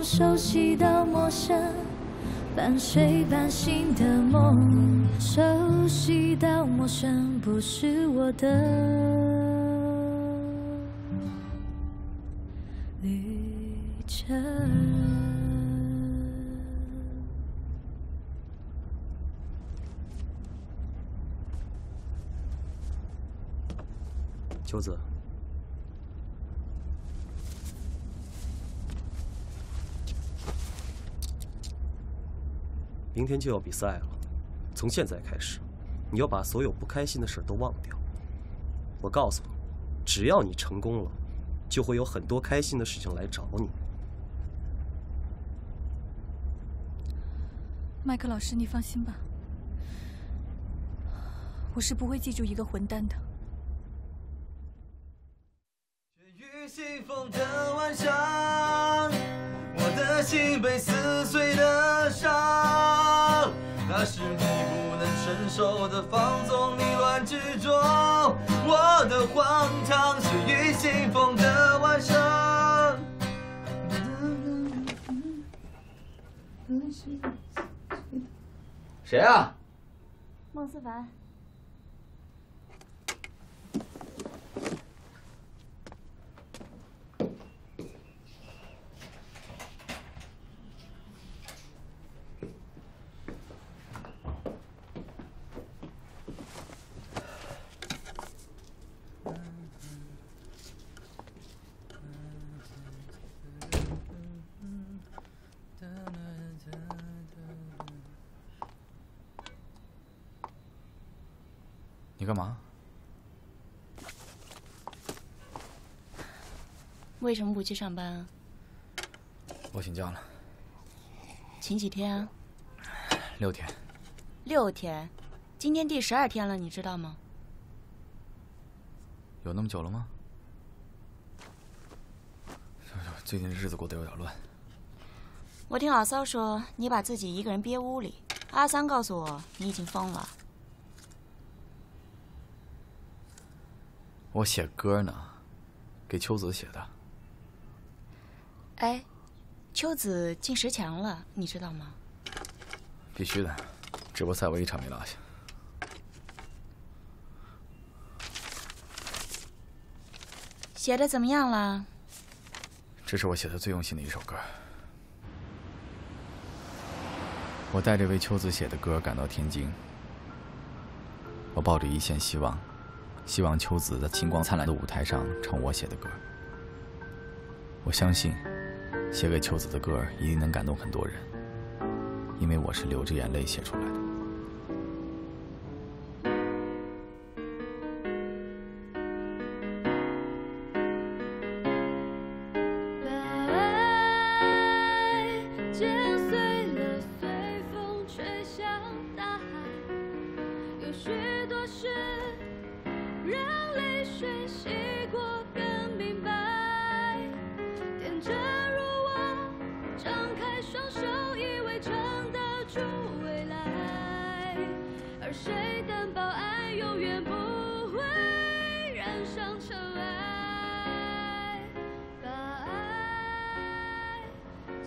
熟悉到陌生，半睡半醒的梦，熟悉到陌生，不是我的旅程。秋子。 明天就要比赛了，从现在开始，你要把所有不开心的事都忘掉。我告诉你，只要你成功了，就会有很多开心的事情来找你。麦克老师，你放心吧，我是不会记住一个混蛋的。 心被撕碎的伤，那是你不能承受的放纵、迷乱之中。我的荒唐是雨信风的晚上。谁啊？孟思凡。你干嘛？为什么不去上班啊？我请假了。请几天啊？6天。6天，今天第12天了，你知道吗？有那么久了吗？最近日子过得有点乱。我听老骚说你把自己一个人憋屋里，阿三告诉我你已经疯了。 我写歌呢，给秋子写的。哎，秋子进10强了，你知道吗？必须的，直播赛我一场没落下。写的怎么样了？这是我写的最用心的一首歌。我带着为秋子写的歌赶到天津，我抱着一线希望。 希望秋子在星光灿烂的舞台上唱我写的歌。我相信，写给秋子的歌一定能感动很多人，因为我是流着眼泪写出来的。 张开双手，以为。而谁担保爱永远不会染上尘埃？把爱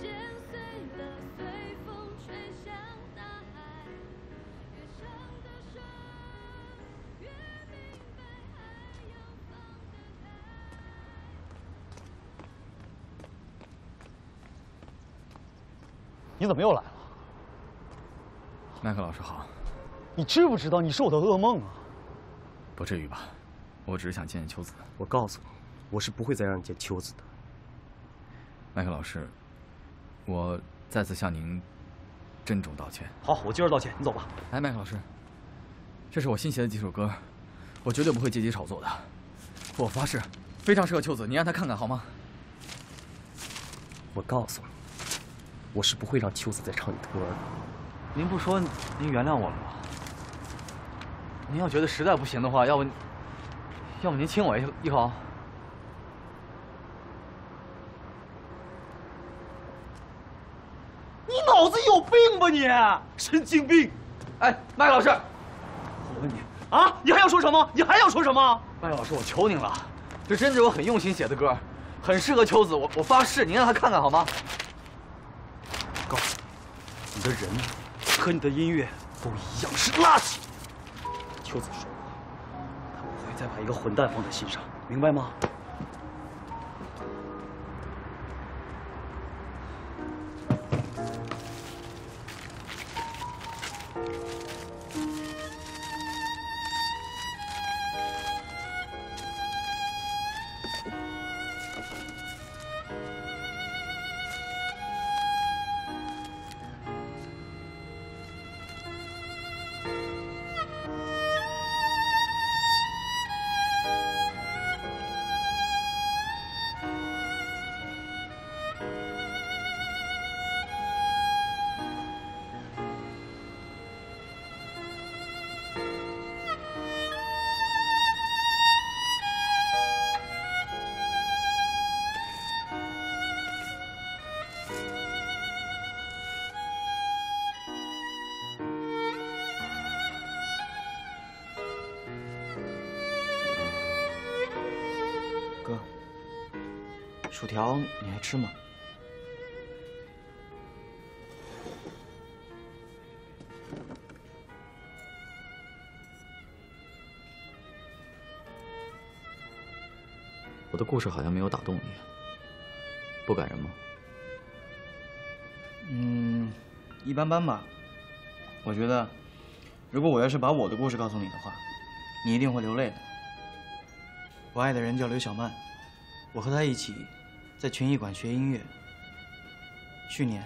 剪碎了，随风吹向大海。越唱得深，越明白爱要放得开。你怎么又来了？ 麦克老师好，你知不知道你是我的噩梦啊？不至于吧，我只是想见见秋子。我告诉你，我是不会再让你见秋子的。麦克老师，我再次向您郑重道歉。好，我接着道歉，你走吧。哎，麦克老师，这是我新写的几首歌，我绝对不会借机炒作的。我发誓，非常适合秋子，您让她看看好吗？我告诉你，我是不会让秋子再唱你的歌的。 您不说，您原谅我了吗？您要觉得实在不行的话，要不您亲我一口。你脑子有病吧你？神经病！哎，麦老师，我问你啊，你还要说什么？你还要说什么？麦老师，我求您了，这真是我很用心写的歌，很适合秋子。我发誓，您让她看看好吗？告诉你，你的人。 和你的音乐都一样是垃圾。秋子说过，他不会再把一个混蛋放在心上，明白吗？薯条你还吃吗？我的故事好像没有打动你，不感人吗？嗯，一般般吧。我觉得，如果我要是把我的故事告诉你的话，你一定会流泪的。我爱的人叫刘小曼，我和她一起。 在群艺馆学音乐。去年，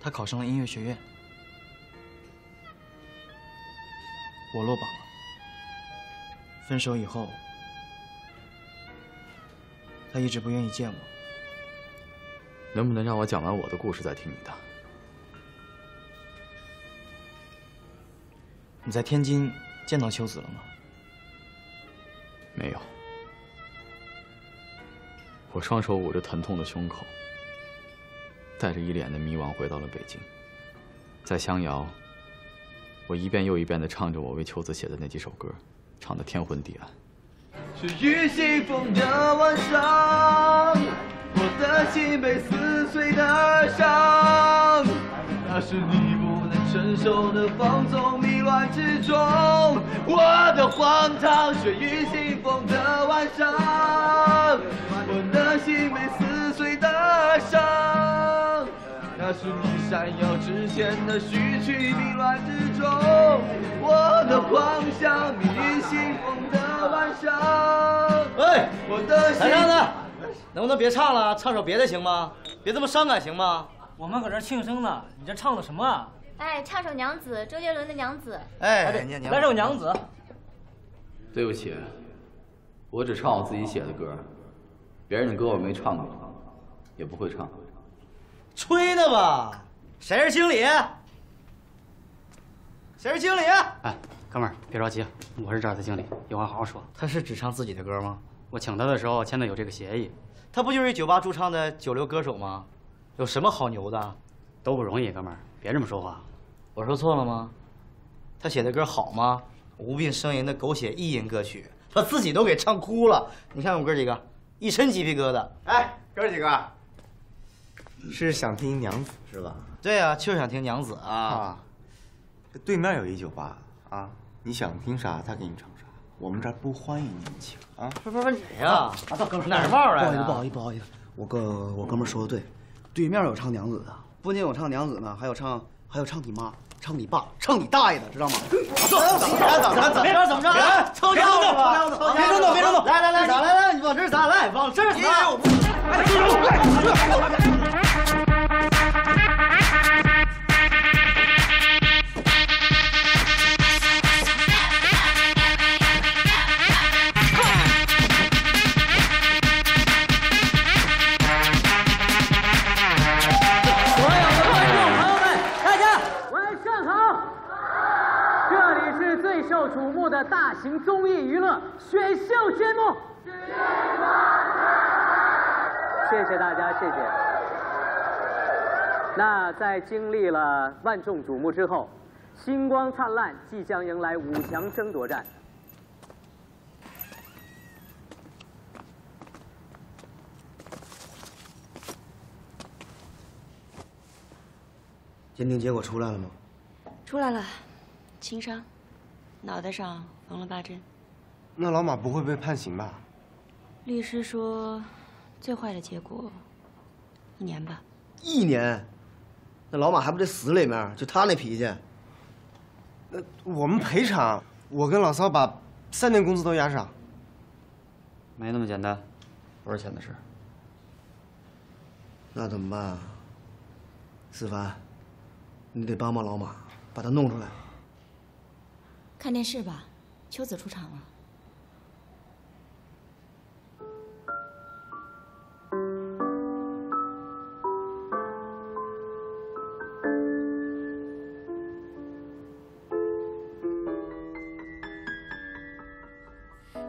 他考上了音乐学院，我落榜了。分手以后，他一直不愿意见我。能不能让我讲完我的故事再听你的？你在天津见到秋子了吗？没有。 我双手捂着疼痛的胸口，带着一脸的迷惘回到了北京。在襄阳，我一遍又一遍地唱着我为秋子写的那几首歌，唱得天昏地暗。是雨西风的晚上，我的心被撕碎的伤，那是你不能承受的放纵，迷乱之中，我的荒唐。是雨西风的晚上。 我的心被撕碎的伤，那是你闪耀之前的序曲，迷乱之中，我的狂想，迷于西风的晚上。哎，我的心。来，能不能别唱了，唱首别的行吗？别这么伤感行吗？我们搁这庆生呢，你这唱的什么啊？哎，唱首《娘子》，周杰伦的《娘子》。哎，来首《娘子》。对不起，我只唱我自己写的歌。 别人的歌我没唱过，也不会唱。吹的吧？谁是经理？谁是经理？哎，哥们儿，别着急，我是这儿的经理，有话好好说。他是只唱自己的歌吗？我请他的时候签的有这个协议。他不就是酒吧驻唱的九流歌手吗？有什么好牛的？都不容易，哥们儿，别这么说话。我说错了吗？他写的歌好吗？无病呻吟的狗血意淫歌曲，把自己都给唱哭了。你看我哥几个一身鸡皮疙瘩。哎，哥几个是想听娘子是吧？对啊，就是想听娘子啊。对面有一酒吧啊，你想听啥他给你唱啥，我们这儿不欢迎年轻啊。不是你呀，啊，哥们哪儿冒来的？不好意思，我哥们说的对，对面有唱娘子的，不仅有唱娘子呢，还有唱你妈。 唱你爸，唱你大爷的，知道吗？怎么着？抽枪子，别冲动，别冲动！来，你往这砸，来，往这砸！哎，住手！大型综艺娱乐选秀节目，谢谢大家，谢谢。那在经历了万众瞩目之后，星光灿烂即将迎来5强争夺战。鉴定结果出来了吗？出来了，轻伤。 脑袋上缝了8针，那老马不会被判刑吧？律师说，最坏的结果，1年吧。1年，那老马还不得死里面？就他那脾气。那我们赔偿，我跟老骚把3年工资都押上。没那么简单，不是钱的事。那怎么办啊？思凡，你得帮帮老马，把他弄出来。 看电视吧，秋子出场了。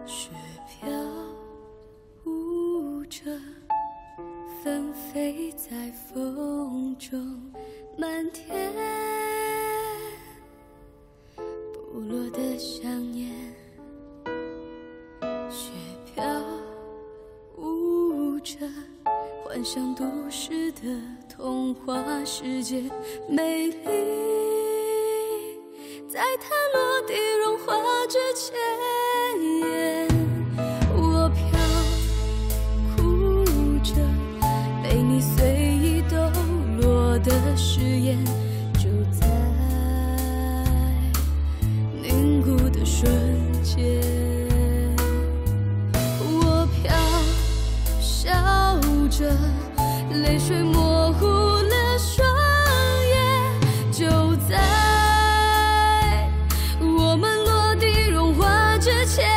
雪飘舞着，纷飞在风中，漫天。 部落的想念，雪飘舞着，幻想都市的童话世界，美丽在它落地融化之前。 泪水模糊了双眼，就在我们落地融化之前，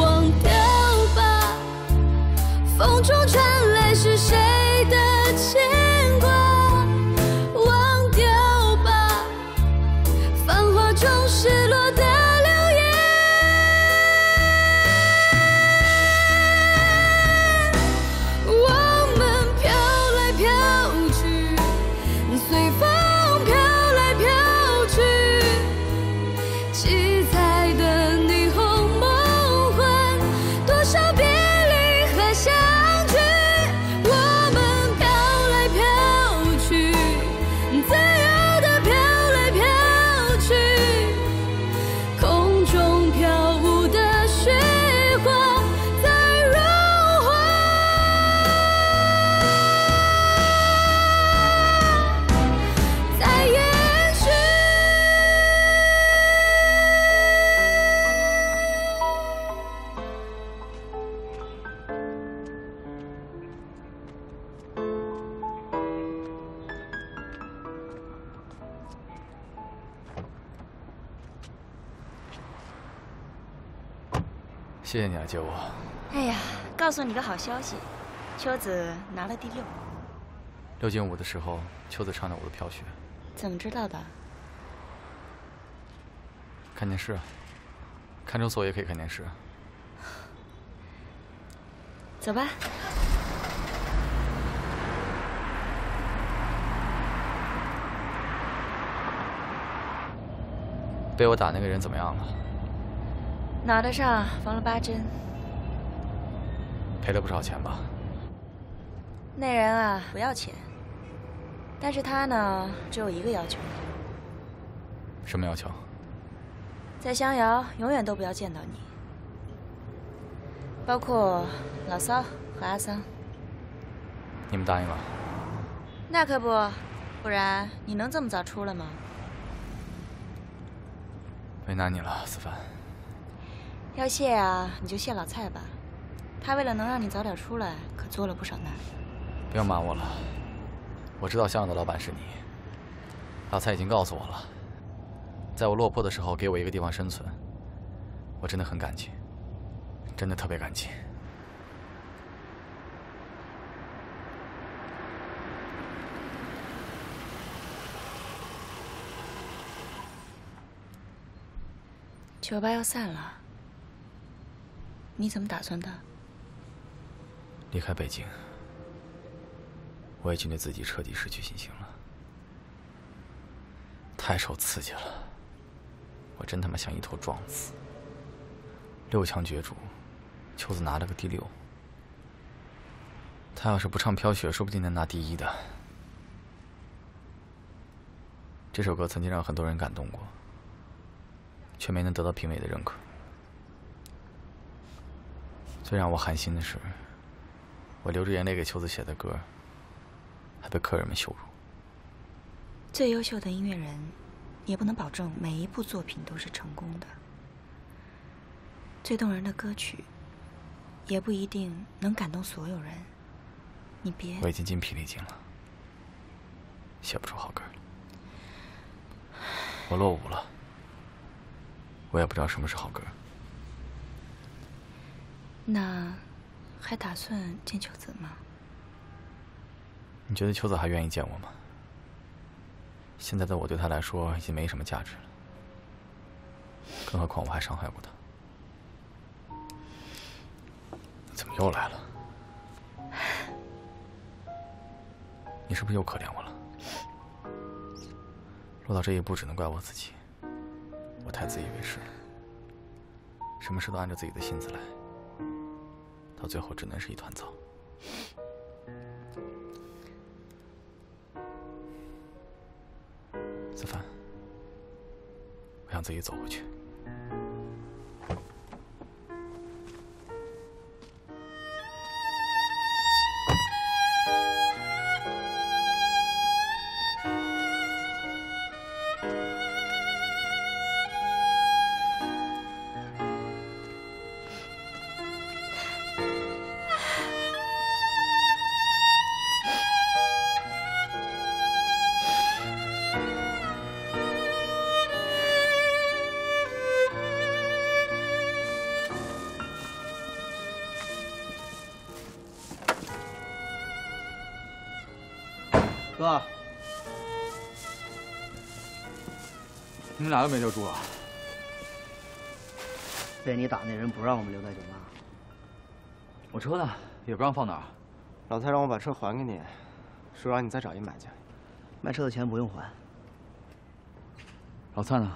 忘掉吧。风中传来是谁的牵挂？忘掉吧。繁华中失落的。 谢谢你来接我。哎呀，告诉你个好消息，秋子拿了第6。6进5的时候，秋子唱了我的票选。怎么知道的？看电视，看守所也可以看电视。走吧。被我打那个人怎么样了？拿得上，缝了8针。赔了不少钱吧？那人啊，不要钱，但是他呢，只有一个要求。什么要求？在襄阳永远都不要见到你，包括老骚和阿桑。你们答应了？那可不，不然你能这么早出来吗？ 为难你了，思凡。要谢啊，你就谢老蔡吧，他为了能让你早点出来，可做了不少难。不要瞒我了，我知道襄阳的老板是你。老蔡已经告诉我了，在我落魄的时候给我一个地方生存，我真的很感激，真的特别感激。酒吧要散了，你怎么打算的？离开北京，我已经对自己彻底失去信心了。太受刺激了，我真他妈想一头撞死。6强角逐，秋子拿了个第6，他要是不唱飘雪，说不定能拿第1的。这首歌曾经让很多人感动过。 却没能得到评委的认可。最让我寒心的是，我流着眼泪给秋子写的歌，还被客人们羞辱。最优秀的音乐人，也不能保证每一部作品都是成功的。最动人的歌曲，也不一定能感动所有人。你别……我已经筋疲力尽了，写不出好歌了。我落伍了。 我也不知道什么是好歌。那，还打算见秋子吗？你觉得秋子还愿意见我吗？现在的我对她来说已经没什么价值了，更何况我还伤害过她。怎么又来了？你是不是又可怜我了？落到这一步，只能怪我自己。 我太自以为是了，什么事都按照自己的性子来，到最后只能是一团糟。子凡，我想自己走回去。 哥，你们俩又没留住啊？被你打那人不让我们留在酒吧。我车呢？也不让放哪儿。老蔡让我把车还给你，说让你再找一买家，卖车的钱不用还。老蔡呢？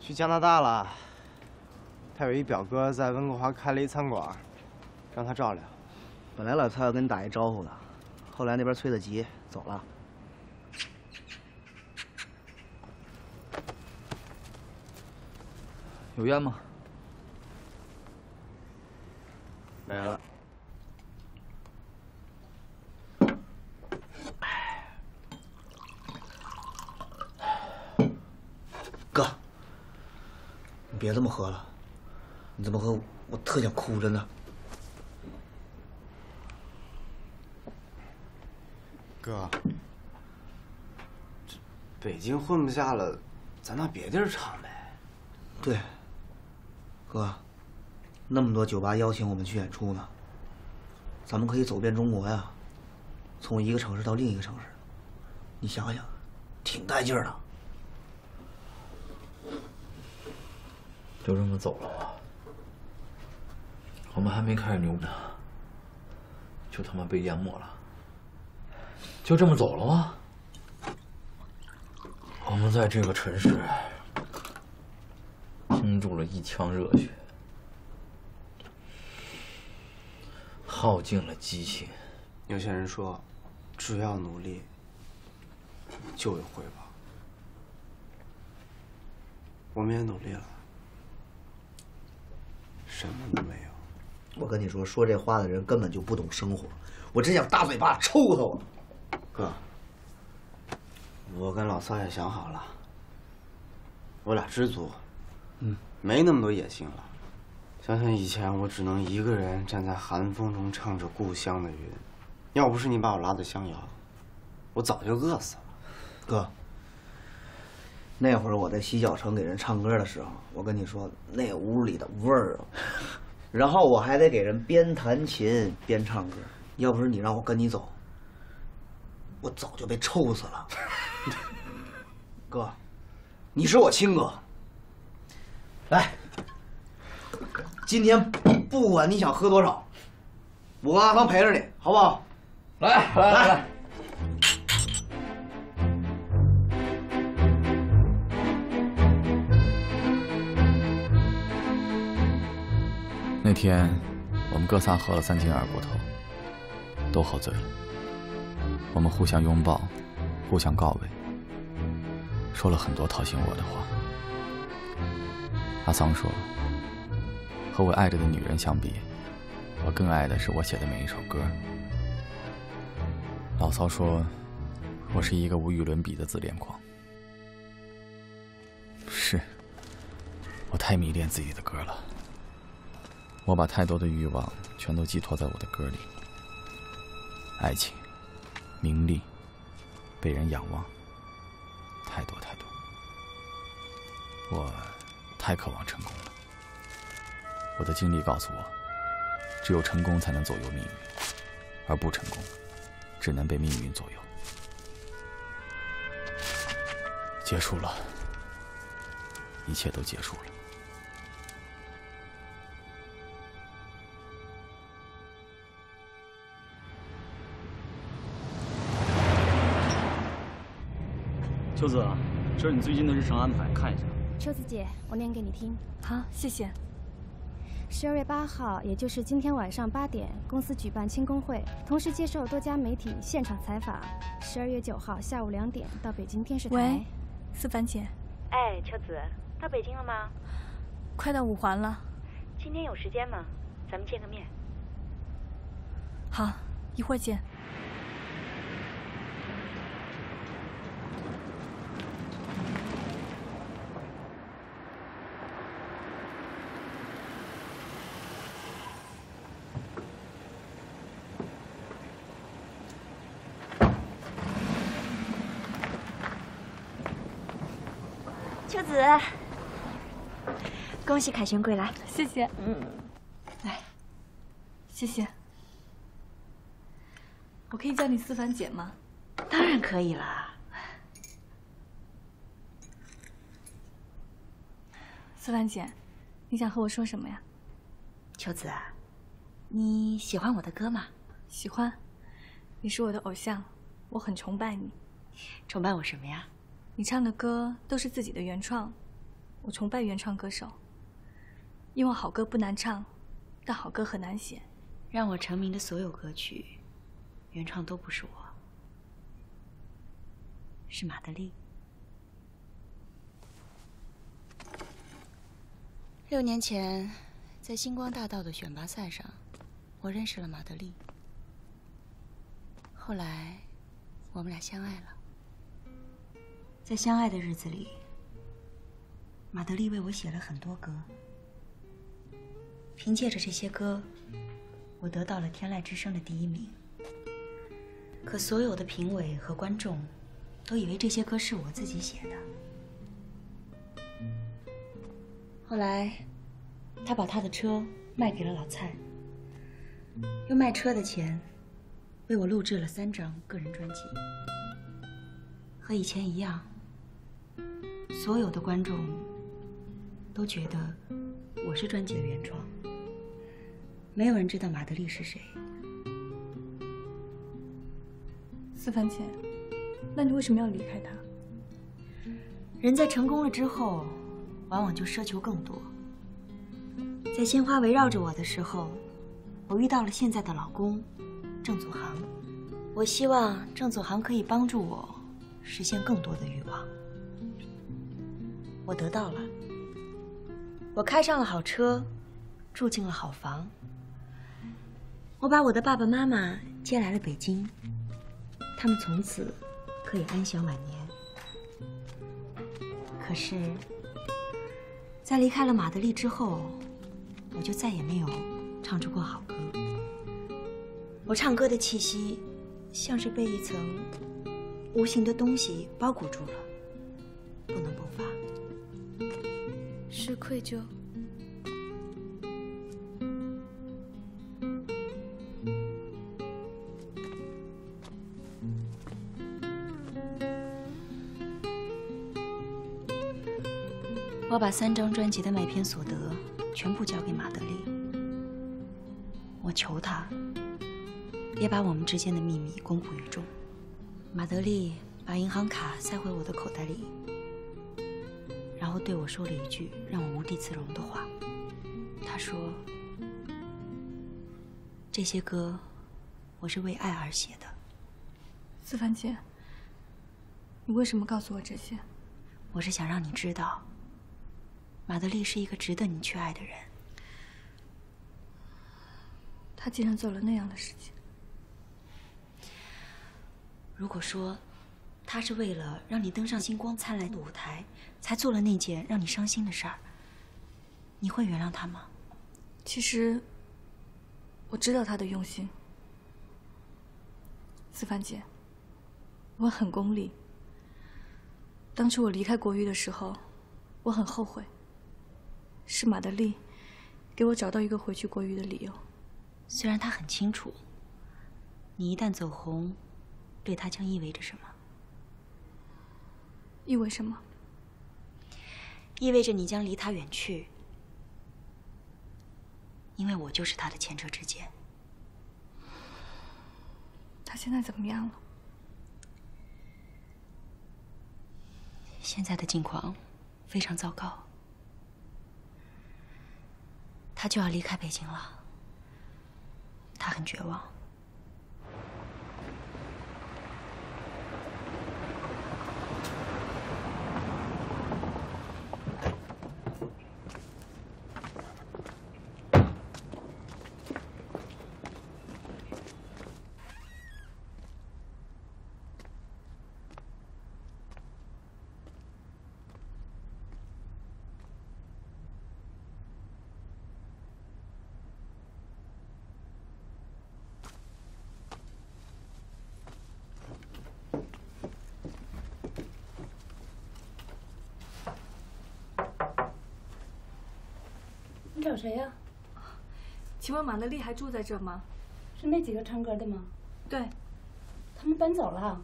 去加拿大了。他有一表哥在温哥华开了一餐馆，让他照料。本来老蔡要跟你打一招呼的，后来那边催得急，走了。 有烟吗？没了。哥，你别这么喝了，你这么喝我特想哭，真的。哥，这北京混不下了，咱到别地儿唱呗。对。 哥，那么多酒吧邀请我们去演出呢，咱们可以走遍中国呀，从一个城市到另一个城市，你想想，挺带劲儿的。就这么走了吗？我们还没开始牛呢，就他妈被淹没了。就这么走了吗？我们在这个城市了一腔热血，耗尽了激情。有些人说，只要努力，就有回报。我们也努力了，什么都没有。我跟你说，说这话的人根本就不懂生活，我真想大嘴巴抽他！我哥，我跟老三也想好了，我俩知足。 嗯，没那么多野心了。想想以前，我只能一个人站在寒风中唱着故乡的云。要不是你把我拉到襄阳，我早就饿死了。哥，那会儿我在洗脚城给人唱歌的时候，我跟你说那屋里的味儿啊，然后我还得给人边弹琴边唱歌。要不是你让我跟你走，我早就被臭死了。哥，你是我亲哥。 来，今天不管你想喝多少，我跟阿芳陪着你，好不好？来。 那天我们哥仨喝了3斤2骨头，都喝醉了。我们互相拥抱，互相告慰，说了很多讨厌我的话。 阿桑说：“和我爱着的女人相比，我更爱的是我写的每一首歌。”老骚说：“我是一个无与伦比的自恋狂。”是，我太迷恋自己的歌了。我把太多的欲望全都寄托在我的歌里：爱情、名利、被人仰望，太多。我 太渴望成功了。我的经历告诉我，只有成功才能左右命运，而不成功，只能被命运左右。结束了，一切都结束了。 秋子，这是你最近的日程安排，看一下。 秋子姐，我念给你听。好，谢谢。12月8号，也就是今天晚上8点，公司举办庆功会，同时接受多家媒体现场采访。12月9号下午2点到北京电视台。喂，思凡姐。哎，秋子，到北京了吗？快到5环了。今天有时间吗？咱们见个面。好，一会儿见。 恭喜凯旋归来，谢谢。嗯，来，谢谢。我可以叫你思凡姐吗？当然可以啦。思凡姐，你想和我说什么呀？秋子，你喜欢我的歌吗？喜欢，你是我的偶像，我很崇拜你。崇拜我什么呀？你唱的歌都是自己的原创，我崇拜原创歌手。 因为好歌不难唱，但好歌很难写。让我成名的所有歌曲，原创都不是我，是马德琳。6年前，在星光大道的选拔赛上，我认识了马德琳。后来，我们俩相爱了。在相爱的日子里，马德琳为我写了很多歌。 凭借着这些歌，我得到了天籁之声的第1名。可所有的评委和观众都以为这些歌是我自己写的。后来，他把他的车卖给了老蔡，用卖车的钱为我录制了3张个人专辑。和以前一样，所有的观众都觉得我是专辑的原创。 没有人知道马德琳是谁。思凡姐，那你为什么要离开他？人在成功了之后，往往就奢求更多，在鲜花围绕着我的时候，我遇到了现在的老公郑祖航。我希望郑祖航可以帮助我实现更多的欲望。我得到了，我开上了好车，住进了好房。我把我的爸爸妈妈接来了北京，他们从此可以安享晚年。可是，在离开了马德里之后，我就再也没有唱出过好歌。我唱歌的气息，像是被一层无形的东西包裹住了，不能不发。是愧疚。我把3张专辑的卖片所得全部交给马德里，我求他别把我们之间的秘密公布于众。马德里把银行卡塞回我的口袋里，然后对我说了一句让我无地自容的话。他说：“这些歌我是为爱而写的。”司凡姐，你为什么告诉我这些？我是想让你知道，马德里是一个值得你去爱的人。他竟然做了那样的事情。如果说，他是为了让你登上星光灿烂的舞台，才做了那件让你伤心的事儿，你会原谅他吗？其实，我知道他的用心。思凡姐，我很功利。当初我离开国娱的时候，我很后悔。是马德里给我找到一个回去国娱的理由。虽然他很清楚，你一旦走红，对他将意味着什么。意味什么？意味着你将离他远去，因为我就是他的前车之鉴。他现在怎么样了？现在的境况非常糟糕。他就要离开北京了，他很绝望。你找谁呀？请问马德丽还住在这吗？是那几个唱歌的吗？对，他们搬走了，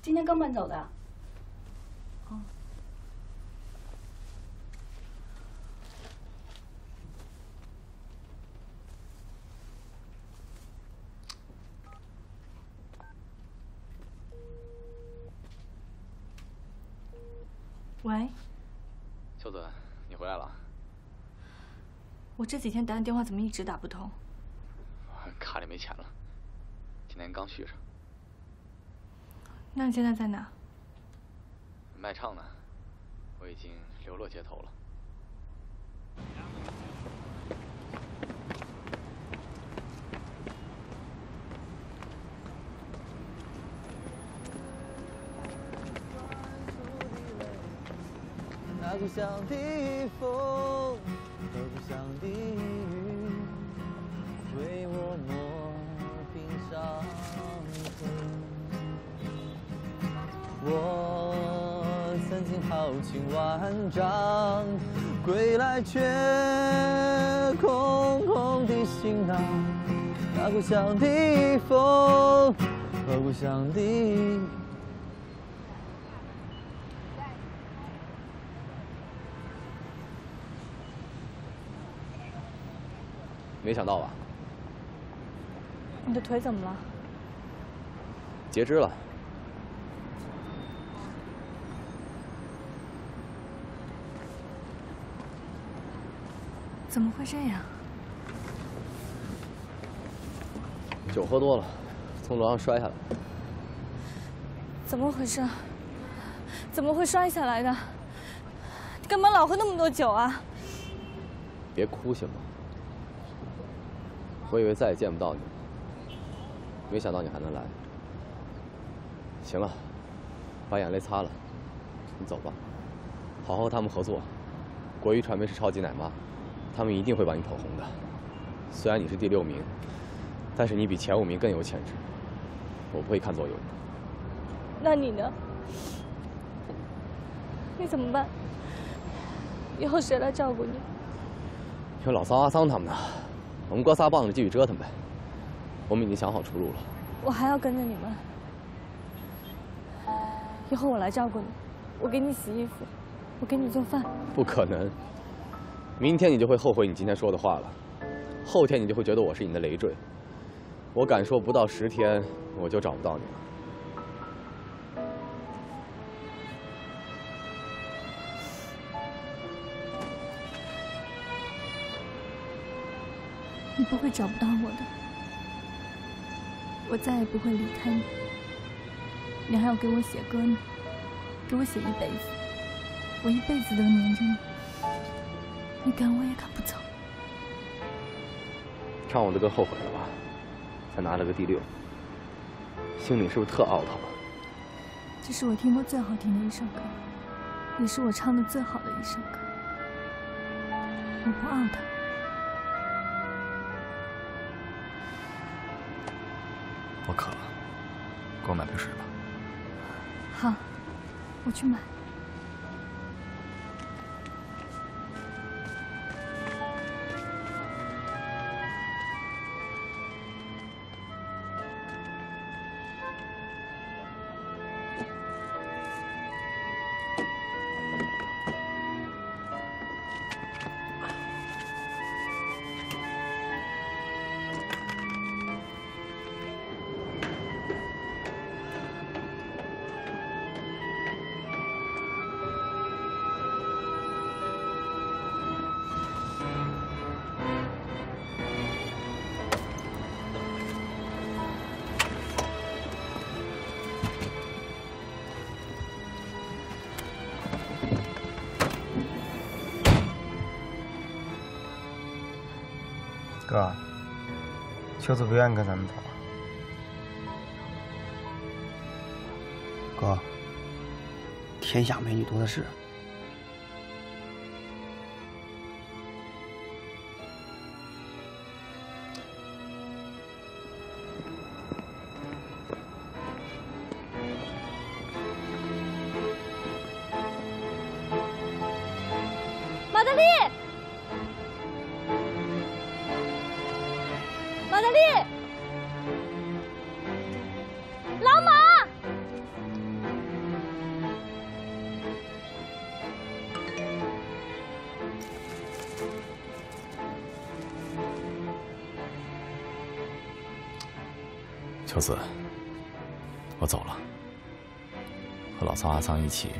今天刚搬走的。哦。喂，秀子，你回来了。我这几天打你电话怎么一直打不通？卡里没钱了，今天刚续上。那你现在在哪？卖唱呢，我已经流落街头了。那故乡的风。 故乡的雨为我抹平伤痕，我曾经豪情万丈，归来却空空的行囊。那故乡的风和故乡的雨。 没想到吧？你的腿怎么了？截肢了。怎么会这样？酒喝多了，从楼上摔下来。怎么回事？怎么会摔下来的？你干嘛老喝那么多酒啊？别哭行吗？我以为再也见不到你了，没想到你还能来。行了，把眼泪擦了，你走吧。好好和他们合作，国娱传媒是超级奶妈，他们一定会把你捧红的。虽然你是第6名。 但是你比前5名更有潜质，我不会看左右。那你呢？你怎么办？以后谁来照顾你？有老桑、阿桑他们呢，我们哥仨棒着继续折腾呗。我们已经想好出路了。我还要跟着你们。以后我来照顾你，我给你洗衣服，我给你做饭。不可能！明天你就会后悔你今天说的话了，后天你就会觉得我是你的累赘。 我敢说，不到10天我就找不到你了。你不会找不到我的，我再也不会离开你。你还要给我写歌呢，给我写一辈子，我一辈子都黏着你，你赶我也赶不走。唱我的歌后悔了吧？ 才拿了个第6，心里是不是特懊恼？这是我听过最好听的一首歌，也是我唱的最好的一首歌。我不懊恼。我渴了，给我买瓶水吧。好，我去买。 哥，秋子不愿意跟咱们走。哥，天下美女多的是。马德利。 马德利，老马，秋子，我走了，和老桑、阿桑一起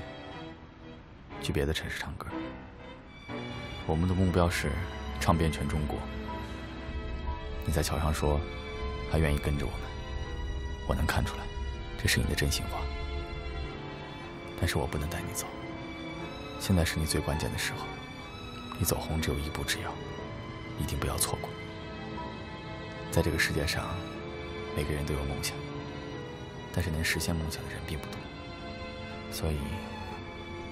去别的城市唱歌。我们的目标是唱遍全中国。 你在桥上说，还愿意跟着我们，我能看出来，这是你的真心话。但是我不能带你走，现在是你最关键的时候，你走红只有一步之遥，一定不要错过。在这个世界上，每个人都有梦想，但是能实现梦想的人并不多，所以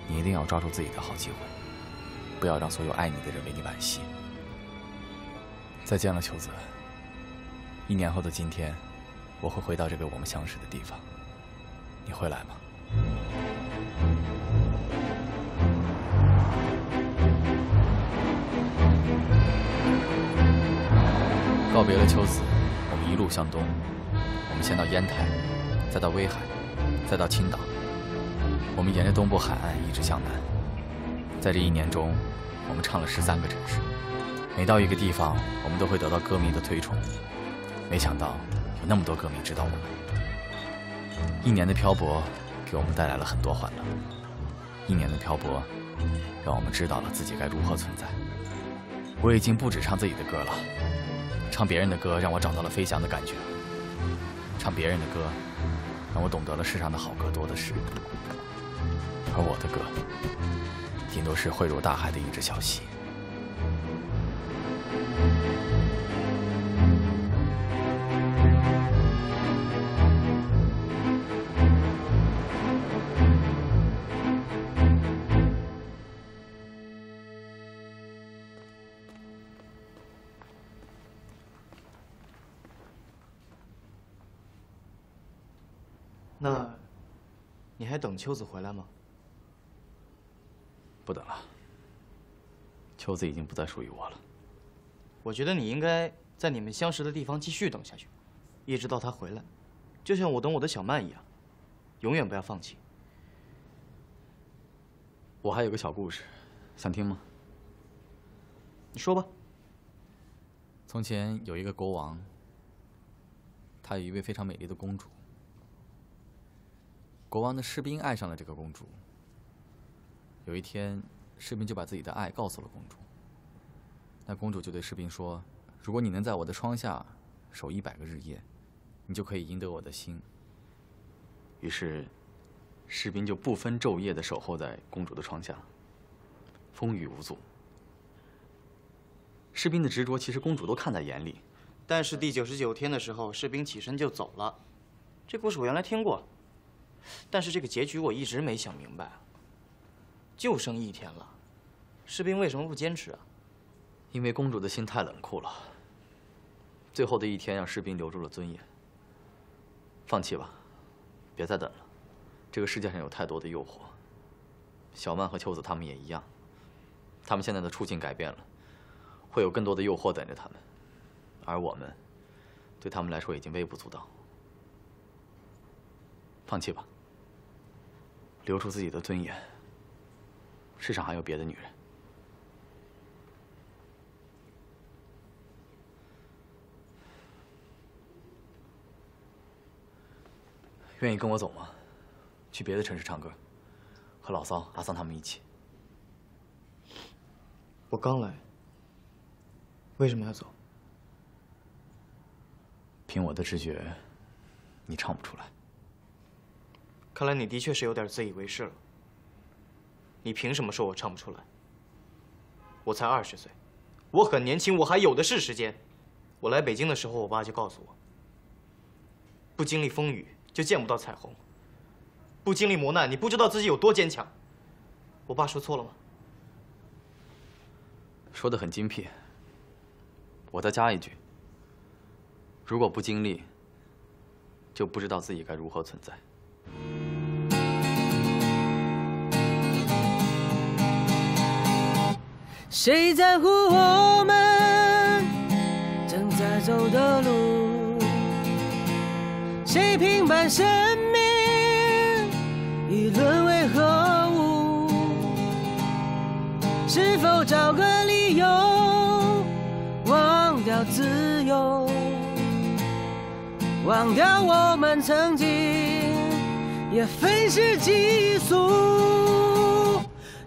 你一定要抓住自己的好机会，不要让所有爱你的人为你惋惜。再见了，秋子。 1年后的今天，我会回到这个我们相识的地方，你会来吗？告别了秋子，我们一路向东，我们先到烟台，再到威海，再到青岛，我们沿着东部海岸一直向南。在这1年中，我们唱了13个城市，每到一个地方，我们都会得到歌迷的推崇。 没想到有那么多歌迷知道我们。1年的漂泊给我们带来了很多欢乐，1年的漂泊让我们知道了自己该如何存在。我已经不止唱自己的歌了，唱别人的歌让我找到了飞翔的感觉，唱别人的歌让我懂得了世上的好歌多的是，而我的歌顶多是汇入大海的一只小溪。 那，你还等秋子回来吗？不等了，秋子已经不再属于我了。我觉得你应该在你们相识的地方继续等下去，一直到她回来，就像我等我的小曼一样，永远不要放弃。我还有个小故事，想听吗？你说吧。从前有一个国王，他有一位非常美丽的公主。 国王的士兵爱上了这个公主。有一天，士兵就把自己的爱告诉了公主。那公主就对士兵说：“如果你能在我的窗下守100个日夜，你就可以赢得我的心。”于是，士兵就不分昼夜地守候在公主的窗下，风雨无阻。士兵的执着，其实公主都看在眼里。但是第99天的时候，士兵起身就走了。这故事我原来听过。 但是这个结局我一直没想明白啊，就剩1天了，士兵为什么不坚持啊？因为公主的心太冷酷了。最后的1天让士兵留住了尊严。放弃吧，别再等了，这个世界上有太多的诱惑。小曼和秋子他们也一样，他们现在的处境改变了，会有更多的诱惑等着他们，而我们，对他们来说已经微不足道。 放弃吧，留住自己的尊严。世上还有别的女人。愿意跟我走吗？去别的城市唱歌，和老骚、阿桑他们一起。我刚来，为什么要走？凭我的直觉，你唱不出来。 看来你的确是有点自以为是了。你凭什么说我唱不出来？我才20岁，我很年轻，我还有的是时间。我来北京的时候，我爸就告诉我：不经历风雨，就见不到彩虹；不经历磨难，你不知道自己有多坚强。我爸说错了吗？说得很精辟。我再加一句：如果不经历，就不知道自己该如何存在。 谁在乎我们正在走的路？谁评判生命与沦为何物？是否找个理由忘掉自由，忘掉我们曾经也愤世嫉俗，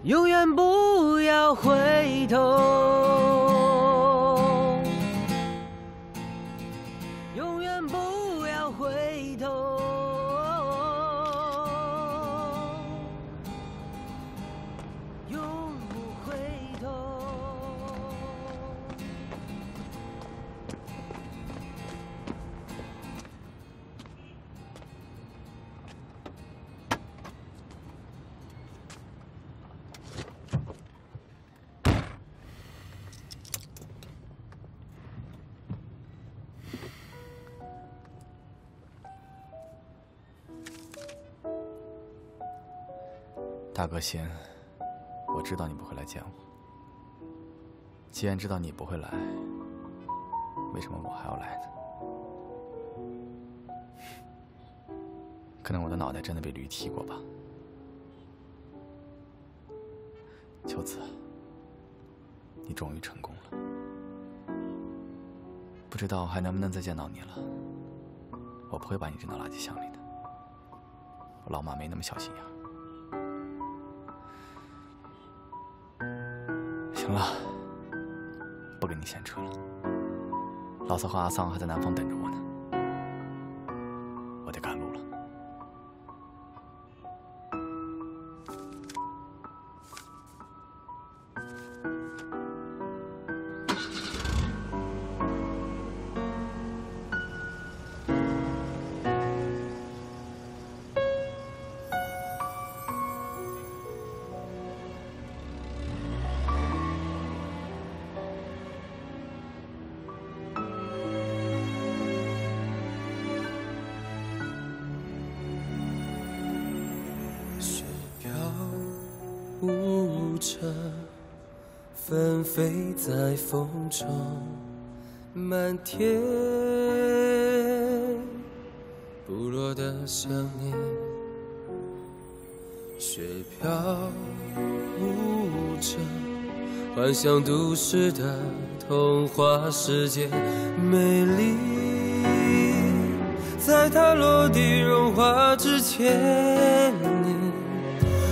永远不。 不要回头，永远不要回头。永不回头。大哥仙，我知道你不会来见我。既然知道你不会来，为什么我还要来呢？可能我的脑袋真的被驴踢过吧。秋子，你终于成功了。不知道还能不能再见到你了。我不会把你扔到垃圾箱里的。我老马没那么小心眼。 行了，你先撤了。老四和阿桑还在南方等着我呢，我得赶路了。纷飞在风中，漫天不落的想念。雪飘舞着，幻想都市的童话世界，美丽在它落地融化之前，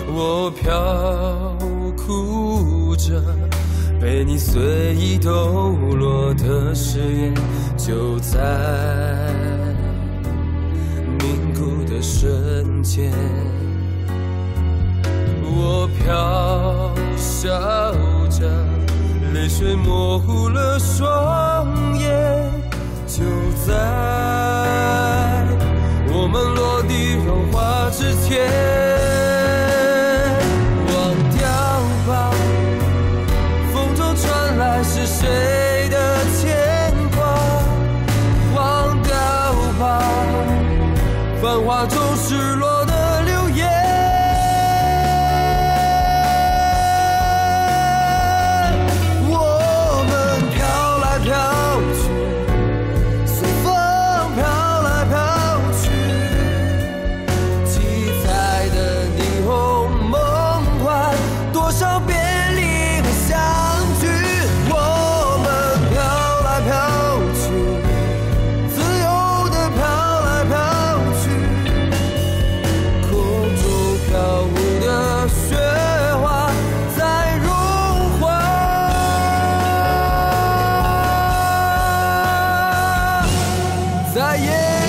我飘。 哭着，被你随意抖落的誓言，就在凝固的瞬间，我飘笑着，泪水模糊了双眼，就在我们落地融化之前。 是谁的牵挂？忘掉吧，繁华中失落的流言。我们飘来飘去，随风飘来飘去，七彩的霓虹梦幻，多少遍。 在夜。